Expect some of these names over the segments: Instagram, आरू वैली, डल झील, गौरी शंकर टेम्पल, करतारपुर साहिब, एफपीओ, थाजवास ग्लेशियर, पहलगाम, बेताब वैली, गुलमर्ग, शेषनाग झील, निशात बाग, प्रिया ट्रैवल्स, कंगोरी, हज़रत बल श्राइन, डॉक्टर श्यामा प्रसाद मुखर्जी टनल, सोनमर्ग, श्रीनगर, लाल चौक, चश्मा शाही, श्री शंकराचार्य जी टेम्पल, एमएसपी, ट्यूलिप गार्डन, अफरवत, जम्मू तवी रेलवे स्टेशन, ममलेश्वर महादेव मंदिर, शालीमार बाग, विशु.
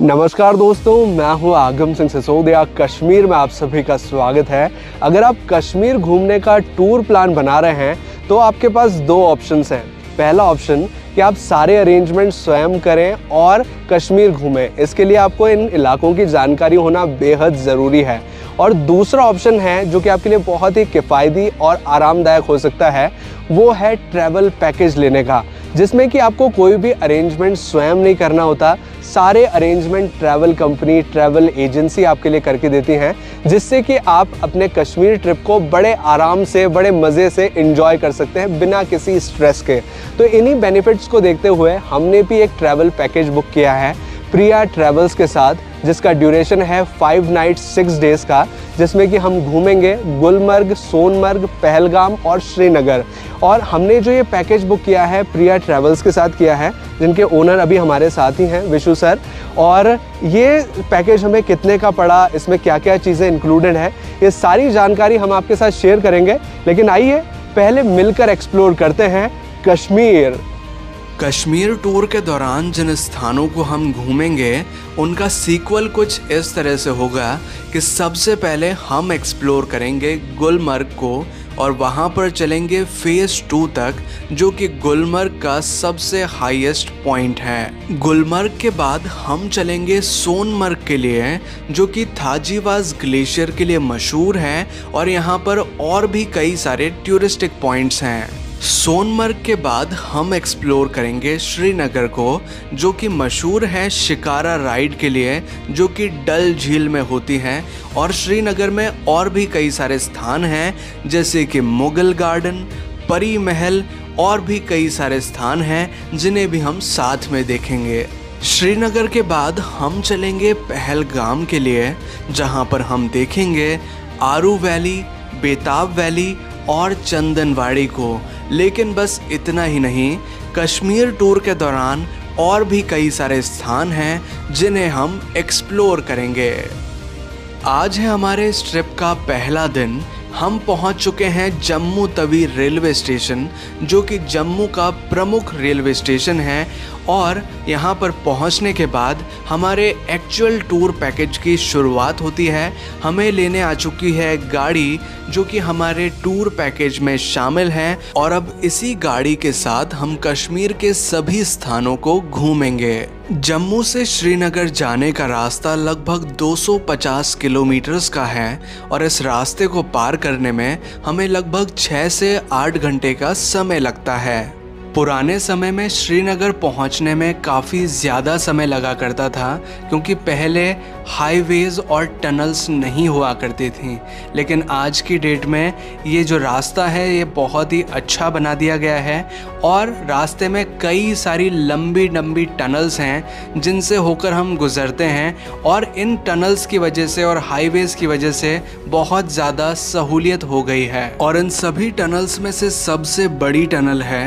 नमस्कार दोस्तों, मैं हूँ आगम सिंह सिसोदिया। कश्मीर में आप सभी का स्वागत है। अगर आप कश्मीर घूमने का टूर प्लान बना रहे हैं तो आपके पास दो ऑप्शंस हैं। पहला ऑप्शन कि आप सारे अरेंजमेंट स्वयं करें और कश्मीर घूमें, इसके लिए आपको इन इलाकों की जानकारी होना बेहद ज़रूरी है। और दूसरा ऑप्शन है जो कि आपके लिए बहुत ही किफ़ायती और आरामदायक हो सकता है, वो है ट्रैवल पैकेज लेने का, जिसमें कि आपको कोई भी अरेंजमेंट स्वयं नहीं करना होता। सारे arrangement travel company, travel agency आपके लिए करके देती हैं, जिससे कि आप अपने कश्मीर ट्रिप को बड़े आराम से, बड़े मज़े से एंजॉय कर सकते हैं बिना किसी स्ट्रेस के। तो इन्हीं बेनिफिट्स को देखते हुए हमने भी एक ट्रैवल पैकेज बुक किया है प्रिया ट्रैवल्स के साथ, जिसका ड्यूरेशन है 5 नाइट 6 डेज़ का, जिसमें कि हम घूमेंगे गुलमर्ग, सोनमर्ग, पहलगाम और श्रीनगर। और हमने जो ये पैकेज बुक किया है प्रिया ट्रैवल्स के साथ किया है, जिनके ओनर अभी हमारे साथ ही हैं विशु सर। और ये पैकेज हमें कितने का पड़ा, इसमें क्या क्या चीज़ें इंक्लूडेड हैं, ये सारी जानकारी हम आपके साथ शेयर करेंगे। लेकिन आइए पहले मिलकर एक्सप्लोर करते हैं कश्मीर। कश्मीर टूर के दौरान जिन स्थानों को हम घूमेंगे उनका सीक्वल कुछ इस तरह से होगा कि सबसे पहले हम एक्सप्लोर करेंगे गुलमर्ग को और वहाँ पर चलेंगे फेज़ 2 तक, जो कि गुलमर्ग का सबसे हाईएस्ट पॉइंट है। गुलमर्ग के बाद हम चलेंगे सोनमर्ग के लिए, जो कि थाजवास ग्लेशियर के लिए मशहूर है और यहाँ पर और भी कई सारे टूरिस्टिक पॉइंट्स हैं। सोनमर्ग के बाद हम एक्सप्लोर करेंगे श्रीनगर को, जो कि मशहूर है शिकारा राइड के लिए, जो कि डल झील में होती है। और श्रीनगर में और भी कई सारे स्थान हैं, जैसे कि मुगल गार्डन, परी महल और भी कई सारे स्थान हैं जिन्हें भी हम साथ में देखेंगे। श्रीनगर के बाद हम चलेंगे पहलगाम के लिए, जहां पर हम देखेंगे आरू वैली, बेताब वैली और चंदनवाड़ी को। लेकिन बस इतना ही नहीं, कश्मीर टूर के दौरान और भी कई सारे स्थान हैं जिन्हें हम एक्सप्लोर करेंगे। आज है हमारे इस ट्रिप का पहला दिन। हम पहुंच चुके हैं जम्मू तवी रेलवे स्टेशन, जो कि जम्मू का प्रमुख रेलवे स्टेशन है। और यहाँ पर पहुँचने के बाद हमारे एक्चुअल टूर पैकेज की शुरुआत होती है। हमें लेने आ चुकी है गाड़ी, जो कि हमारे टूर पैकेज में शामिल है। और अब इसी गाड़ी के साथ हम कश्मीर के सभी स्थानों को घूमेंगे। जम्मू से श्रीनगर जाने का रास्ता लगभग 250 किलोमीटर्स का है और इस रास्ते को पार करने में हमें लगभग 6 से 8 घंटे का समय लगता है। पुराने समय में श्रीनगर पहुंचने में काफ़ी ज़्यादा समय लगा करता था, क्योंकि पहले हाईवेज़ और टनल्स नहीं हुआ करती थी। लेकिन आज की डेट में ये जो रास्ता है ये बहुत ही अच्छा बना दिया गया है और रास्ते में कई सारी लंबी लंबी टनल्स हैं जिनसे होकर हम गुज़रते हैं। और इन टनल्स की वजह से और हाईवेज़ की वजह से बहुत ज़्यादा सहूलियत हो गई है। और इन सभी टनल्स में से सबसे बड़ी टनल है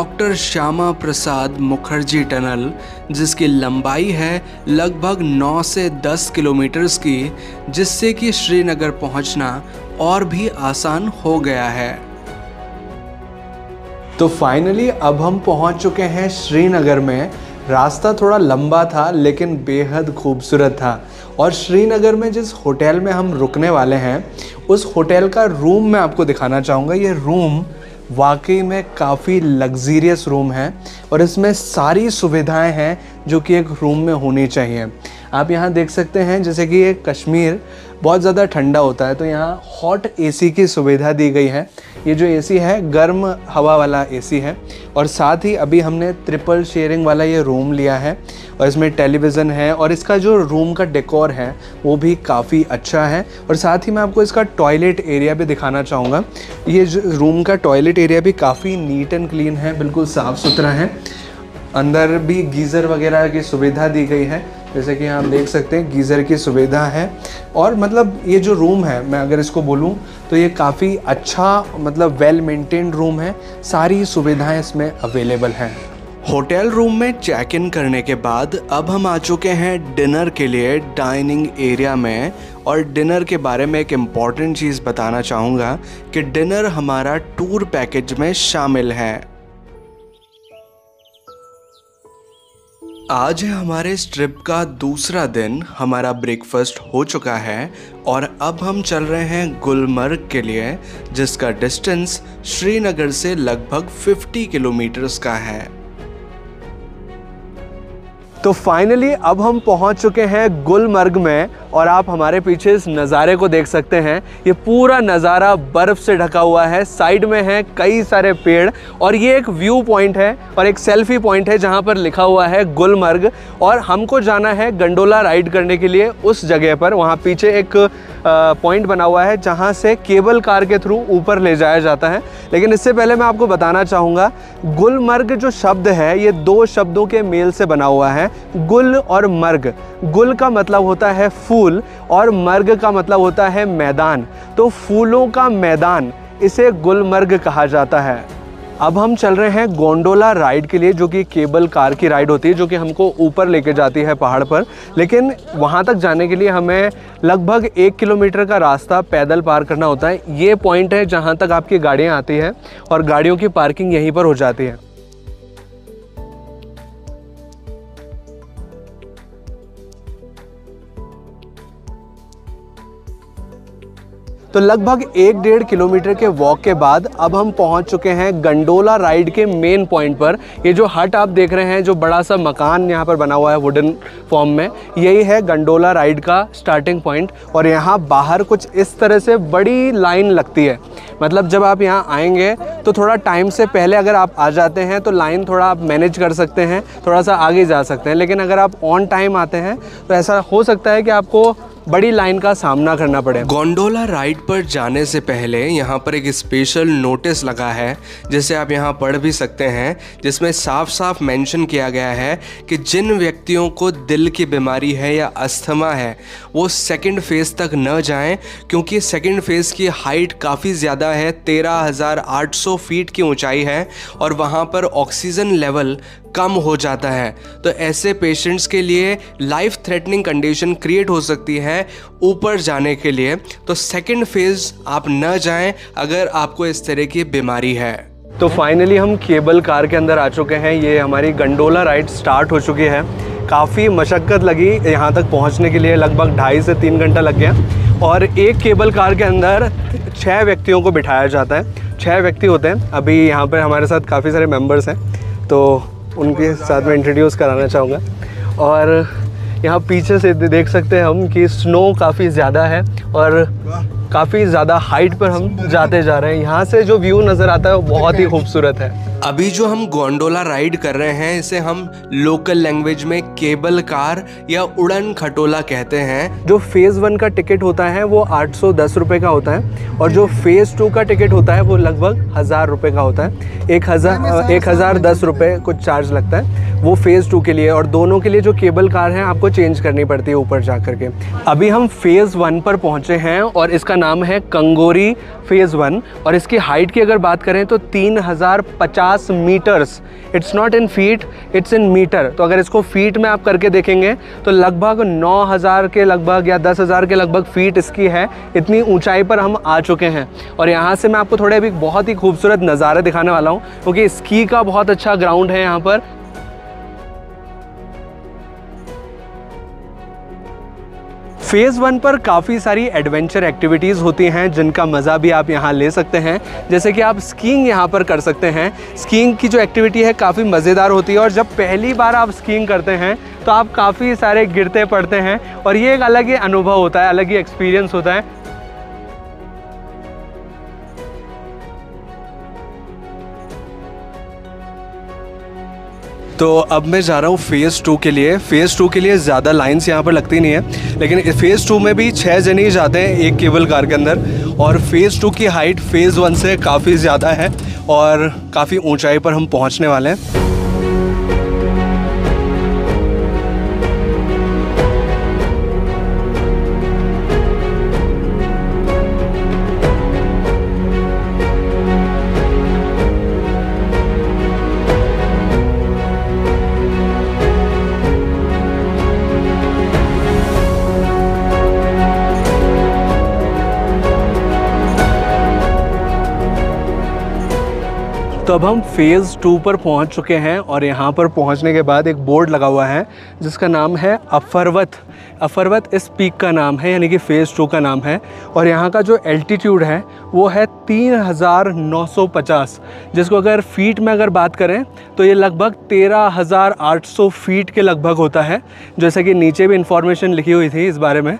डॉक्टर श्यामा प्रसाद मुखर्जी टनल, जिसकी लंबाई है लगभग 9 से 10 किलोमीटर्स की, जिससे कि श्रीनगर पहुंचना और भी आसान हो गया है। तो फाइनली अब हम पहुंच चुके हैं श्रीनगर में। रास्ता थोड़ा लंबा था लेकिन बेहद खूबसूरत था। और श्रीनगर में जिस होटल में हम रुकने वाले हैं उस होटल का रूम मैं आपको दिखाना चाहूँगा। ये रूम वाकई में काफ़ी लग्जीरियस रूम है और इसमें सारी सुविधाएं हैं जो कि एक रूम में होनी चाहिए। आप यहाँ देख सकते हैं, जैसे कि ये कश्मीर बहुत ज़्यादा ठंडा होता है तो यहाँ हॉट एसी की सुविधा दी गई है। ये जो एसी है गर्म हवा वाला एसी है। और साथ ही अभी हमने ट्रिपल शेयरिंग वाला ये रूम लिया है और इसमें टेलीविज़न है और इसका जो रूम का डेकोर है वो भी काफ़ी अच्छा है। और साथ ही मैं आपको इसका टॉयलेट एरिया भी दिखाना चाहूँगा। ये रूम का टॉयलेट एरिया भी काफ़ी नीट एंड क्लीन है, बिल्कुल साफ़ सुथरा है। अंदर भी गीज़र वगैरह की सुविधा दी गई है, जैसे कि आप देख सकते हैं गीज़र की सुविधा है। और मतलब ये जो रूम है, मैं अगर इसको बोलूं तो ये काफ़ी अच्छा, मतलब वेल मेंटेन्ड रूम है। सारी सुविधाएं इसमें अवेलेबल हैं। होटल रूम में चेक इन करने के बाद अब हम आ चुके हैं डिनर के लिए डाइनिंग एरिया में। और डिनर के बारे में एक इम्पॉर्टेंट चीज़ बताना चाहूँगा कि डिनर हमारा टूर पैकेज में शामिल है। आज है हमारे इस ट्रिप का दूसरा दिन। हमारा ब्रेकफास्ट हो चुका है और अब हम चल रहे हैं गुलमर्ग के लिए, जिसका डिस्टेंस श्रीनगर से लगभग 50 किलोमीटर्स का है। तो फाइनली अब हम पहुंच चुके हैं गुलमर्ग में और आप हमारे पीछे इस नज़ारे को देख सकते हैं। ये पूरा नज़ारा बर्फ़ से ढका हुआ है, साइड में है कई सारे पेड़ और ये एक व्यू पॉइंट है और एक सेल्फी पॉइंट है जहां पर लिखा हुआ है गुलमर्ग। और हमको जाना है गंडोला राइड करने के लिए उस जगह पर। वहां पीछे एक पॉइंट बना हुआ है जहाँ से केबल कार के थ्रू ऊपर ले जाया जाता है। लेकिन इससे पहले मैं आपको बताना चाहूँगा, गुलमर्ग जो शब्द है ये दो शब्दों के मेल से बना हुआ है, गुल और मर्ग। गुल का मतलब होता है फूल और मर्ग का मतलब होता है मैदान, तो फूलों का मैदान इसे गुलमर्ग कहा जाता है। अब हम चल रहे हैं गोंडोला राइड के लिए, जो कि केबल कार की राइड होती है जो कि हमको ऊपर लेके जाती है पहाड़ पर। लेकिन वहाँ तक जाने के लिए हमें लगभग 1 किलोमीटर का रास्ता पैदल पार करना होता है। ये पॉइंट है जहाँ तक आपकी गाड़ियाँ आती हैं और गाड़ियों की पार्किंग यहीं पर हो जाती है। तो लगभग 1-1.5 किलोमीटर के वॉक के बाद अब हम पहुंच चुके हैं गंडोला राइड के मेन पॉइंट पर। ये जो हट आप देख रहे हैं, जो बड़ा सा मकान यहाँ पर बना हुआ है वुडन फॉर्म में, यही है गंडोला राइड का स्टार्टिंग पॉइंट। और यहाँ बाहर कुछ इस तरह से बड़ी लाइन लगती है। मतलब जब आप यहाँ आएंगे तो थोड़ा टाइम से पहले अगर आप आ जाते हैं तो लाइन थोड़ा आप मैनेज कर सकते हैं, थोड़ा सा आगे जा सकते हैं। लेकिन अगर आप ऑन टाइम आते हैं तो ऐसा हो सकता है कि आपको बड़ी लाइन का सामना करना पड़े। गोंडोला राइड पर जाने से पहले यहाँ पर एक स्पेशल नोटिस लगा है, जिसे आप यहाँ पढ़ भी सकते हैं, जिसमें साफ साफ मेंशन किया गया है कि जिन व्यक्तियों को दिल की बीमारी है या अस्थमा है वो सेकंड फेज़ तक न जाएं, क्योंकि सेकंड फेज़ की हाइट काफ़ी ज़्यादा है, 13,800 फीट की ऊंचाई है और वहाँ पर ऑक्सीजन लेवल कम हो जाता है। तो ऐसे पेशेंट्स के लिए लाइफ थ्रेटनिंग कंडीशन क्रिएट हो सकती है ऊपर जाने के लिए। तो सेकंड फेज़ आप न जाएं अगर आपको इस तरह की बीमारी है। तो फाइनली हम केबल कार के अंदर आ चुके हैं। ये हमारी गंडोला राइड स्टार्ट हो चुकी है। काफ़ी मशक्क़त लगी यहाँ तक पहुँचने के लिए, लगभग 2.5 से 3 घंटा लग गया। और एक केबल कार के अंदर 6 व्यक्तियों को बिठाया जाता है, 6 व्यक्ति होते हैं। अभी यहाँ पर हमारे साथ काफ़ी सारे मेम्बर्स हैं तो उनके साथ में इंट्रोड्यूस कराना चाहूँगा। और यहाँ पीछे से देख सकते हैं हम कि स्नो काफ़ी ज़्यादा है और काफ़ी ज़्यादा हाइट पर हम जाते जा रहे हैं। यहाँ से जो व्यू नज़र आता है वो बहुत ही खूबसूरत है। अभी जो हम गोंडोला राइड कर रहे हैं इसे हम लोकल लैंग्वेज में केबल कार या उड़न खटोला कहते हैं। जो फेज़ 1 का टिकट होता है वो 810 रुपये का होता है और जो फेज़ 2 का टिकट होता है वो लगभग 1,000 रुपये का होता है। 1,010 रुपये कुछ चार्ज लगता है वो फेज़ 2 के लिए। और दोनों के लिए जो केबल कार है आपको चेंज करनी पड़ती है ऊपर जा करके। अभी हम फेज़ 1 पर पहुँचे हैं और इसका नाम है कंगोरी फेज़ 1। और इसकी हाइट की अगर बात करें तो 3,050 metres, it's not in feet it's in metre. तो अगर इसको फीट में आप करके देखेंगे तो लगभग 9,000 के लगभग या 10,000 के लगभग फीट इसकी है। इतनी ऊंचाई पर हम आ चुके हैं और यहाँ से मैं आपको थोड़े अभी बहुत ही खूबसूरत नज़ारे दिखाने वाला हूँ, क्योंकि स्की का बहुत अच्छा ग्राउंड है यहाँ पर। फेज़ 1 पर काफ़ी सारी एडवेंचर एक्टिविटीज़ होती हैं जिनका मज़ा भी आप यहाँ ले सकते हैं। जैसे कि आप स्कीइंग यहाँ पर कर सकते हैं। स्कीइंग की जो एक्टिविटी है काफ़ी मज़ेदार होती है और जब पहली बार आप स्कीइंग करते हैं तो आप काफ़ी सारे गिरते पड़ते हैं और ये एक अलग ही अनुभव होता है, अलग ही एक्सपीरियंस होता है। तो अब मैं जा रहा हूँ फेज़ 2 के लिए। फेज़ 2 के लिए ज़्यादा लाइन्स यहाँ पर लगती नहीं है, लेकिन फेज़ 2 में भी 6 जने ही जाते हैं एक केबल कार के अंदर। और फेज़ 2 की हाइट फेज़ 1 से काफ़ी ज़्यादा है और काफ़ी ऊंचाई पर हम पहुँचने वाले हैं। तो अब हम फेज़ 2 पर पहुंच चुके हैं और यहाँ पर पहुँचने के बाद एक बोर्ड लगा हुआ है जिसका नाम है अफरवत। अफरवत इस पीक का नाम है, यानी कि फ़ेज़ 2 का नाम है। और यहाँ का जो एल्टीट्यूड है वो है 3950, जिसको अगर फीट में अगर बात करें तो ये लगभग 13800 फीट के लगभग होता है, जैसा कि नीचे भी इंफॉर्मेशन लिखी हुई थी इस बारे में।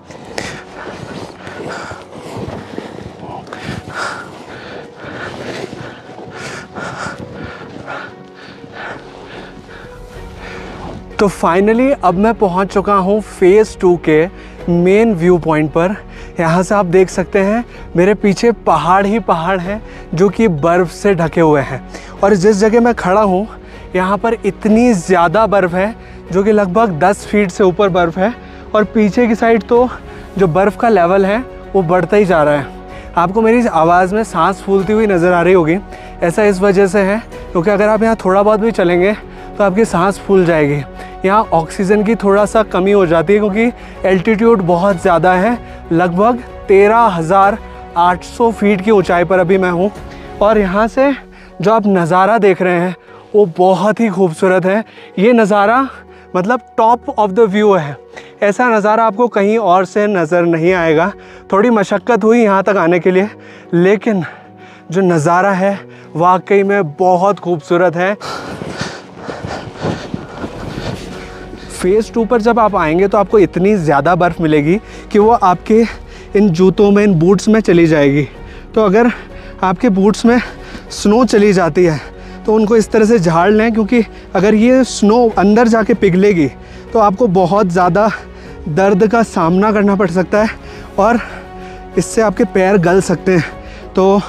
तो फाइनली अब मैं पहुंच चुका हूं फेज़ 2 के मेन व्यू पॉइंट पर। यहाँ से आप देख सकते हैं मेरे पीछे पहाड़ ही पहाड़ हैं जो कि बर्फ़ से ढके हुए हैं। और जिस जगह मैं खड़ा हूँ यहाँ पर इतनी ज़्यादा बर्फ़ है जो कि लगभग 10 फीट से ऊपर बर्फ़ है। और पीछे की साइड तो जो बर्फ़ का लेवल है वो बढ़ता ही जा रहा है। आपको मेरी आवाज़ में सांस फूलती हुई नज़र आ रही होगी, ऐसा इस वजह से है क्योंकि अगर आप यहाँ थोड़ा बहुत भी चलेंगे तो आपकी सांस फूल जाएगी। यहाँ ऑक्सीजन की थोड़ा सा कमी हो जाती है क्योंकि एल्टीट्यूड बहुत ज़्यादा है। लगभग 13800 फीट की ऊंचाई पर अभी मैं हूँ और यहाँ से जो आप नज़ारा देख रहे हैं वो बहुत ही खूबसूरत है। ये नज़ारा मतलब टॉप ऑफ द व्यू है, ऐसा नज़ारा आपको कहीं और से नज़र नहीं आएगा। थोड़ी मशक्क़त हुई यहाँ तक आने के लिए, लेकिन जो नज़ारा है वाकई में बहुत खूबसूरत है। फेज़ 2 पर जब आप आएंगे तो आपको इतनी ज़्यादा बर्फ़ मिलेगी कि वो आपके इन जूतों में, इन बूट्स में चली जाएगी। तो अगर आपके बूट्स में स्नो चली जाती है तो उनको इस तरह से झाड़ लें, क्योंकि अगर ये स्नो अंदर जाके पिघलेगी तो आपको बहुत ज़्यादा दर्द का सामना करना पड़ सकता है और इससे आपके पैर गल सकते हैं। तो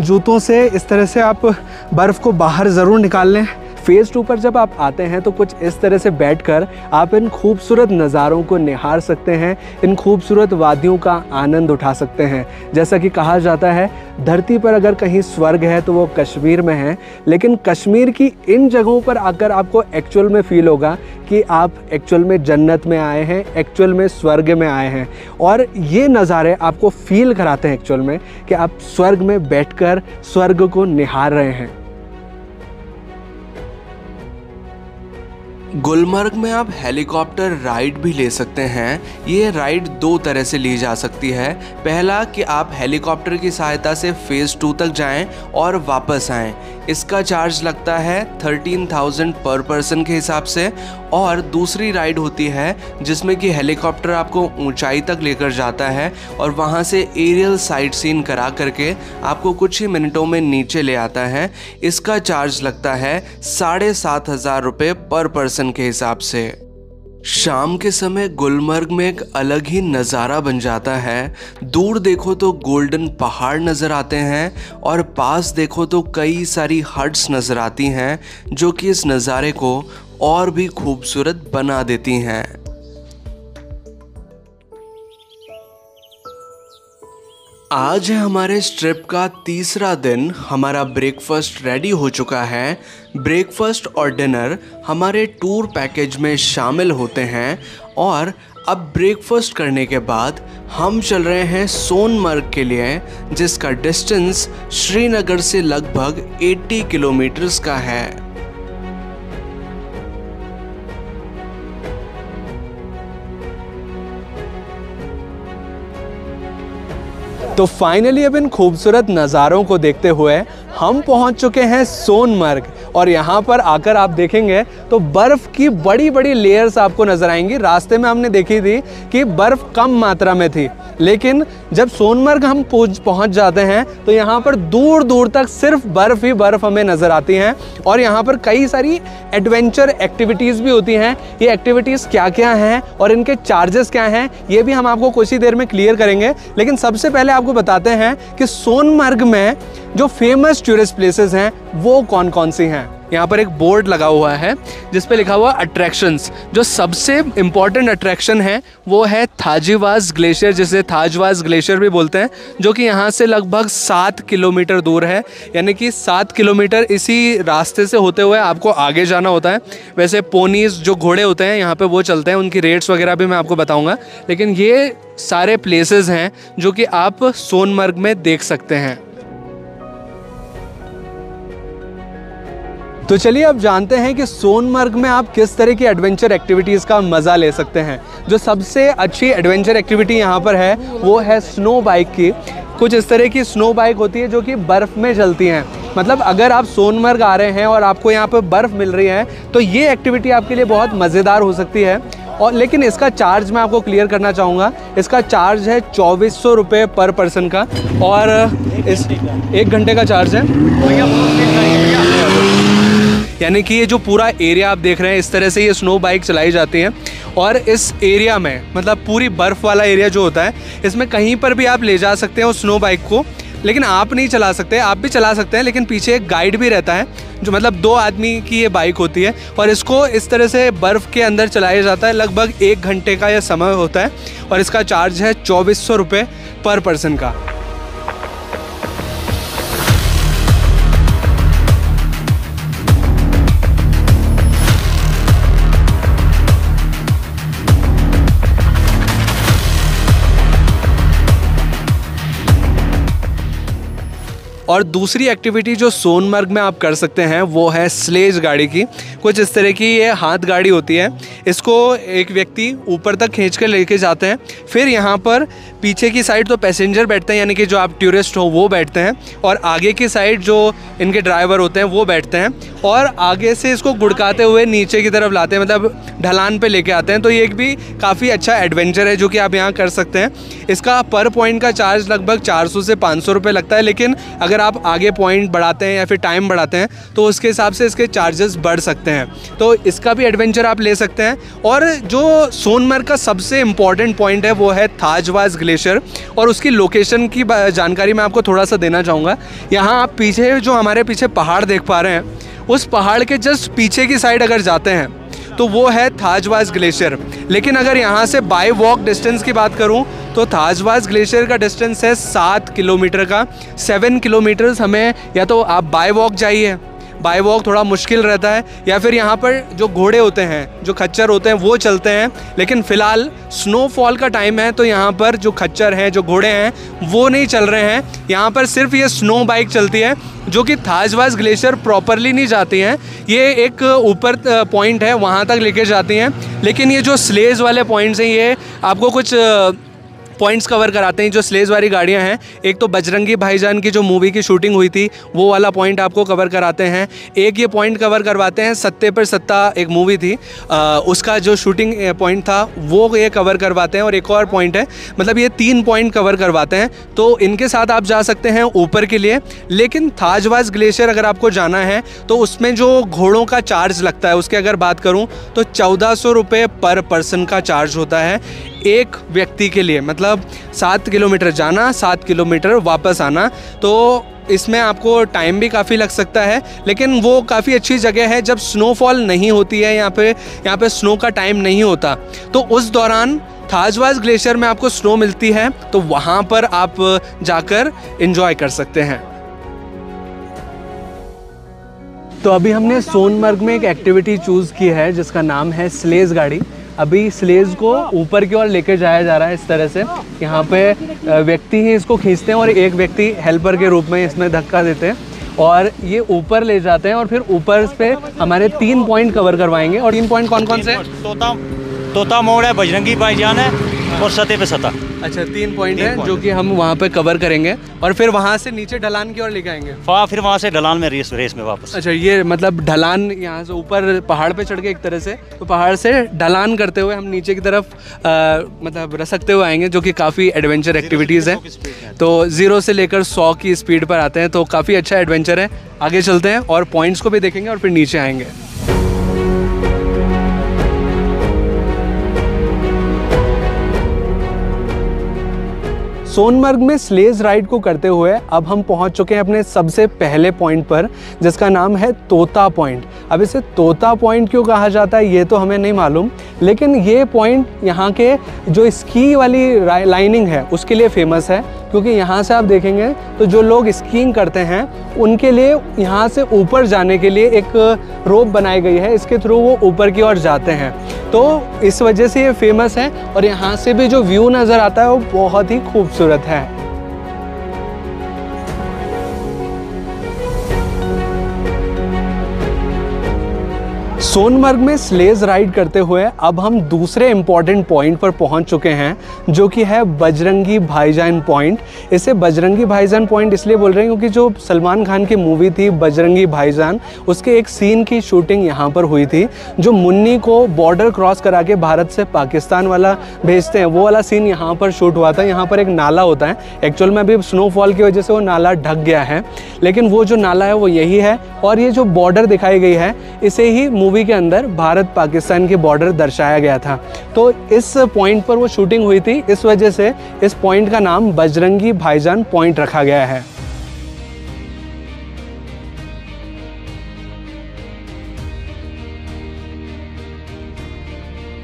जूतों से इस तरह से आप बर्फ़ को बाहर ज़रूर निकाल लें। फेज़ 2 पर जब आप आते हैं तो कुछ इस तरह से बैठकर आप इन खूबसूरत नज़ारों को निहार सकते हैं, इन खूबसूरत वादियों का आनंद उठा सकते हैं। जैसा कि कहा जाता है धरती पर अगर कहीं स्वर्ग है तो वो कश्मीर में है, लेकिन कश्मीर की इन जगहों पर आकर आपको एक्चुअल में फ़ील होगा कि आप एक्चुअल में जन्नत में आए हैं, एक्चुअल में स्वर्ग में आए हैं। और ये नज़ारे आपको फ़ील कराते हैं एक्चुअल में कि आप स्वर्ग में बैठकर स्वर्ग को निहार रहे हैं। गुलमर्ग में आप हेलीकॉप्टर राइड भी ले सकते हैं। ये राइड 2 तरह से ली जा सकती है। पहला कि आप हेलीकॉप्टर की सहायता से फेज़ 2 तक जाएं और वापस आएं। इसका चार्ज लगता है 13,000 पर पर्सन के हिसाब से। और दूसरी राइड होती है जिसमें कि हेलीकॉप्टर आपको ऊंचाई तक लेकर जाता है और वहां से एरियल साइट सीन करा करके आपको कुछ ही मिनटों में नीचे ले आता है। इसका चार्ज लगता है 7500 रुपये पर पर्सन के हिसाब से। शाम के समय गुलमर्ग में एक अलग ही नज़ारा बन जाता है। दूर देखो तो गोल्डन पहाड़ नज़र आते हैं और पास देखो तो कई सारी हट्स नज़र आती हैं जो कि इस नज़ारे को और भी खूबसूरत बना देती हैं। आज है हमारे इस ट्रिप का तीसरा दिन। हमारा ब्रेकफास्ट रेडी हो चुका है। ब्रेकफास्ट और डिनर हमारे टूर पैकेज में शामिल होते हैं। और अब ब्रेकफास्ट करने के बाद हम चल रहे हैं सोनमर्ग के लिए, जिसका डिस्टेंस श्रीनगर से लगभग 80 किलोमीटर्स का है। तो फाइनली अब इन खूबसूरत नज़ारों को देखते हुए हम पहुंच चुके हैं सोनमर्ग। और यहाँ पर आकर आप देखेंगे तो बर्फ़ की बड़ी बड़ी लेयर्स आपको नज़र आएंगी। रास्ते में हमने देखी थी कि बर्फ़ कम मात्रा में थी, लेकिन जब सोनमर्ग हम पहुँच जाते हैं तो यहाँ पर दूर दूर तक सिर्फ बर्फ़ ही बर्फ़ हमें नज़र आती हैं। और यहाँ पर कई सारी एडवेंचर एक्टिविटीज़ भी होती हैं। ये एक्टिविटीज़ क्या क्या हैं और इनके चार्जेस क्या हैं ये भी हम आपको कुछ ही देर में क्लियर करेंगे। लेकिन सबसे पहले आपको बताते हैं कि सोनमर्ग में जो फेमस टूरिस्ट प्लेसेस हैं वो कौन कौन सी हैं। यहाँ पर एक बोर्ड लगा हुआ है जिस पे लिखा हुआ अट्रैक्शंस। जो सबसे इम्पॉर्टेंट अट्रैक्शन है वो है थाजवास ग्लेशियर, जिसे थाजवास ग्लेशियर भी बोलते हैं, जो कि यहाँ से लगभग 7 किलोमीटर दूर है। यानी कि 7 किलोमीटर इसी रास्ते से होते हुए आपको आगे जाना होता है। वैसे पोनीज जो घोड़े होते हैं यहाँ पर वो चलते हैं, उनकी रेट्स वगैरह भी मैं आपको बताऊँगा। लेकिन ये सारे प्लेसेस हैं जो कि आप सोनमर्ग में देख सकते हैं। तो चलिए अब जानते हैं कि सोनमर्ग में आप किस तरह की एडवेंचर एक्टिविटीज़ का मज़ा ले सकते हैं। जो सबसे अच्छी एडवेंचर एक्टिविटी यहाँ पर है वो है स्नो बाइक की। कुछ इस तरह की स्नो बाइक होती है जो कि बर्फ़ में चलती हैं। मतलब अगर आप सोनमर्ग आ रहे हैं और आपको यहाँ पर बर्फ़ मिल रही है तो ये एक्टिविटी आपके लिए बहुत मज़ेदार हो सकती है। और लेकिन इसका चार्ज मैं आपको क्लियर करना चाहूँगा, इसका चार्ज है 2400 रुपये पर पर्सन का और इस एक घंटे का चार्ज है। यानी कि ये जो पूरा एरिया आप देख रहे हैं इस तरह से ये स्नो बाइक चलाई जाती है और इस एरिया में मतलब पूरी बर्फ़ वाला एरिया जो होता है इसमें कहीं पर भी आप ले जा सकते हैं उस स्नो बाइक को। लेकिन आप नहीं चला सकते, आप भी चला सकते हैं लेकिन पीछे एक गाइड भी रहता है जो मतलब 2 आदमी की ये बाइक होती है और इसको इस तरह से बर्फ़ के अंदर चलाया जाता है। लगभग 1 घंटे का यह समय होता है और इसका चार्ज है 2400 रुपये पर पर्सन का। और दूसरी एक्टिविटी जो सोनमर्ग में आप कर सकते हैं वो है स्लेज गाड़ी की। कुछ इस तरह की ये हाथ गाड़ी होती है, इसको एक व्यक्ति ऊपर तक खींच कर लेके जाते हैं। फिर यहाँ पर पीछे की साइड तो पैसेंजर बैठते हैं यानी कि जो आप टूरिस्ट हो वो बैठते हैं और आगे की साइड जो इनके ड्राइवर होते हैं वो बैठते हैं और आगे से इसको गुड़काते हुए नीचे की तरफ लाते हैं, मतलब ढलान पर लेके आते हैं। तो ये एक भी काफ़ी अच्छा एडवेंचर है जो कि आप यहाँ कर सकते हैं। इसका पर पॉइंट का चार्ज लगभग 400 से 500 रुपये लगता है, लेकिन अगर आप आगे पॉइंट बढ़ाते हैं या फिर टाइम बढ़ाते हैं तो उसके हिसाब से इसके चार्जेस बढ़ सकते हैं। तो इसका भी एडवेंचर आप ले सकते हैं। और जो सोनमर्ग का सबसे इम्पॉर्टेंट पॉइंट है वो है थाजवास ग्लेशियर और उसकी लोकेशन की जानकारी मैं आपको थोड़ा सा देना चाहूँगा। यहाँ आप पीछे जो हमारे पीछे पहाड़ देख पा रहे हैं उस पहाड़ के जस्ट पीछे की साइड अगर जाते हैं तो वो है थाजवास ग्लेशियर। लेकिन अगर यहाँ से बाय वॉक डिस्टेंस की बात करूँ तो थाजवास ग्लेशियर का डिस्टेंस है 7 किलोमीटर का। 7 किलोमीटर्स हमें या तो आप बाय वॉक जाइए, बाय वॉक थोड़ा मुश्किल रहता है, या फिर यहाँ पर जो घोड़े होते हैं जो खच्चर होते हैं वो चलते हैं। लेकिन फ़िलहाल स्नोफॉल का टाइम है तो यहाँ पर जो खच्चर हैं जो घोड़े हैं वो नहीं चल रहे हैं। यहाँ पर सिर्फ ये स्नो बाइक चलती है जो कि थाजवास ग्लेशियर प्रॉपरली नहीं जाती हैं, ये एक ऊपर पॉइंट है वहाँ तक लेके जाती हैं। लेकिन ये जो स्लेज वाले पॉइंट्स हैं ये आपको कुछ पॉइंट्स कवर कराते हैं। जो स्लेज वाली गाड़ियाँ हैं, एक तो बजरंगी भाईजान की जो मूवी की शूटिंग हुई थी वो वाला पॉइंट आपको कवर कराते हैं। एक ये पॉइंट कवर करवाते हैं, सत्य पे सत्ता एक मूवी थी उसका जो शूटिंग पॉइंट था वो ये कवर करवाते हैं। और एक और पॉइंट है, मतलब ये 3 पॉइंट कवर करवाते हैं। तो इनके साथ आप जा सकते हैं ऊपर के लिए। लेकिन थाजवास ग्लेशियर अगर आपको जाना है तो उसमें जो घोड़ों का चार्ज लगता है उसकी अगर बात करूँ तो 1400 रुपये पर पर्सन का चार्ज होता है एक व्यक्ति के लिए। मतलब 7 किलोमीटर जाना, 7 किलोमीटर वापस आना। तो इसमें आपको टाइम भी काफ़ी लग सकता है, लेकिन वो काफ़ी अच्छी जगह है जब स्नोफॉल नहीं होती है। यहाँ पे स्नो का टाइम नहीं होता तो उस दौरान थाजवास ग्लेशियर में आपको स्नो मिलती है तो वहाँ पर आप जाकर एंजॉय कर सकते हैं। तो अभी हमने सोनमर्ग में एक एक्टिविटी चूज़ की है जिसका नाम है स्लेज गाड़ी। अभी स्लेज को ऊपर की ओर लेकर जाया जा रहा है। इस तरह से यहाँ पे व्यक्ति ही इसको खींचते हैं और एक व्यक्ति हेल्पर के रूप में इसमें धक्का देते हैं और ये ऊपर ले जाते हैं। और फिर ऊपर पे हमारे 3 पॉइंट कवर करवाएंगे। और 3 पॉइंट कौन कौन से? तोता मोड़ है, बजरंगी भाईजान है और सत्य पे सत्ता। अच्छा, 3 पॉइंट है जो कि हम वहाँ पे कवर करेंगे और फिर वहाँ से नीचे ढलान की ओर लेके आएंगे। हाँ, फिर वहाँ से ढलान में रेस में वापस। अच्छा, ये मतलब ढलान यहाँ से ऊपर पहाड़ पे चढ़ के एक तरह से, तो पहाड़ से ढलान करते हुए हम नीचे की तरफ मतलब रसकते हुए आएंगे जो कि काफ़ी एडवेंचर एक्टिविटीज़ है। तो 0 से लेकर 100 की स्पीड पर आते हैं तो काफ़ी अच्छा एडवेंचर है। आगे चलते हैं और पॉइंट्स को भी देखेंगे और फिर नीचे आएँगे। सोनमर्ग में स्लेज राइड को करते हुए अब हम पहुंच चुके हैं अपने सबसे पहले पॉइंट पर जिसका नाम है तोता पॉइंट। अब इसे तोता पॉइंट क्यों कहा जाता है ये तो हमें नहीं मालूम, लेकिन ये पॉइंट यहाँ के जो स्की वाली लाइनिंग है उसके लिए फेमस है क्योंकि यहाँ से आप देखेंगे तो जो लोग स्कीइंग करते हैं उनके लिए यहाँ से ऊपर जाने के लिए एक रोप बनाई गई है, इसके थ्रू वो ऊपर की ओर जाते हैं। तो इस वजह से ये फेमस है और यहाँ से भी जो व्यू नज़र आता है वो बहुत ही खूबसूरत है। सोनमर्ग में स्लेज राइड करते हुए अब हम दूसरे इम्पॉर्टेंट पॉइंट पर पहुंच चुके हैं, जो कि है बजरंगी भाईजान पॉइंट। इसे बजरंगी भाईजान पॉइंट इसलिए बोल रहे हैं क्योंकि जो सलमान खान की मूवी थी बजरंगी भाईजान, उसके एक सीन की शूटिंग यहाँ पर हुई थी। जो मुन्नी को बॉर्डर क्रॉस करा के भारत से पाकिस्तान वाला भेजते हैं, वो वाला सीन यहाँ पर शूट हुआ था। यहाँ पर एक नाला होता है, एक्चुअल में अभी स्नोफॉल की वजह से वो नाला ढक गया है, लेकिन वो जो नाला है वो यही है। और ये जो बॉर्डर दिखाई गई है, इसे ही मूवी के अंदर भारत पाकिस्तान के बॉर्डर दर्शाया गया था। तो इस पॉइंट पर वो शूटिंग हुई थी, इस वजह से इस पॉइंट का नाम बजरंगी भाईजान पॉइंट रखा गया है।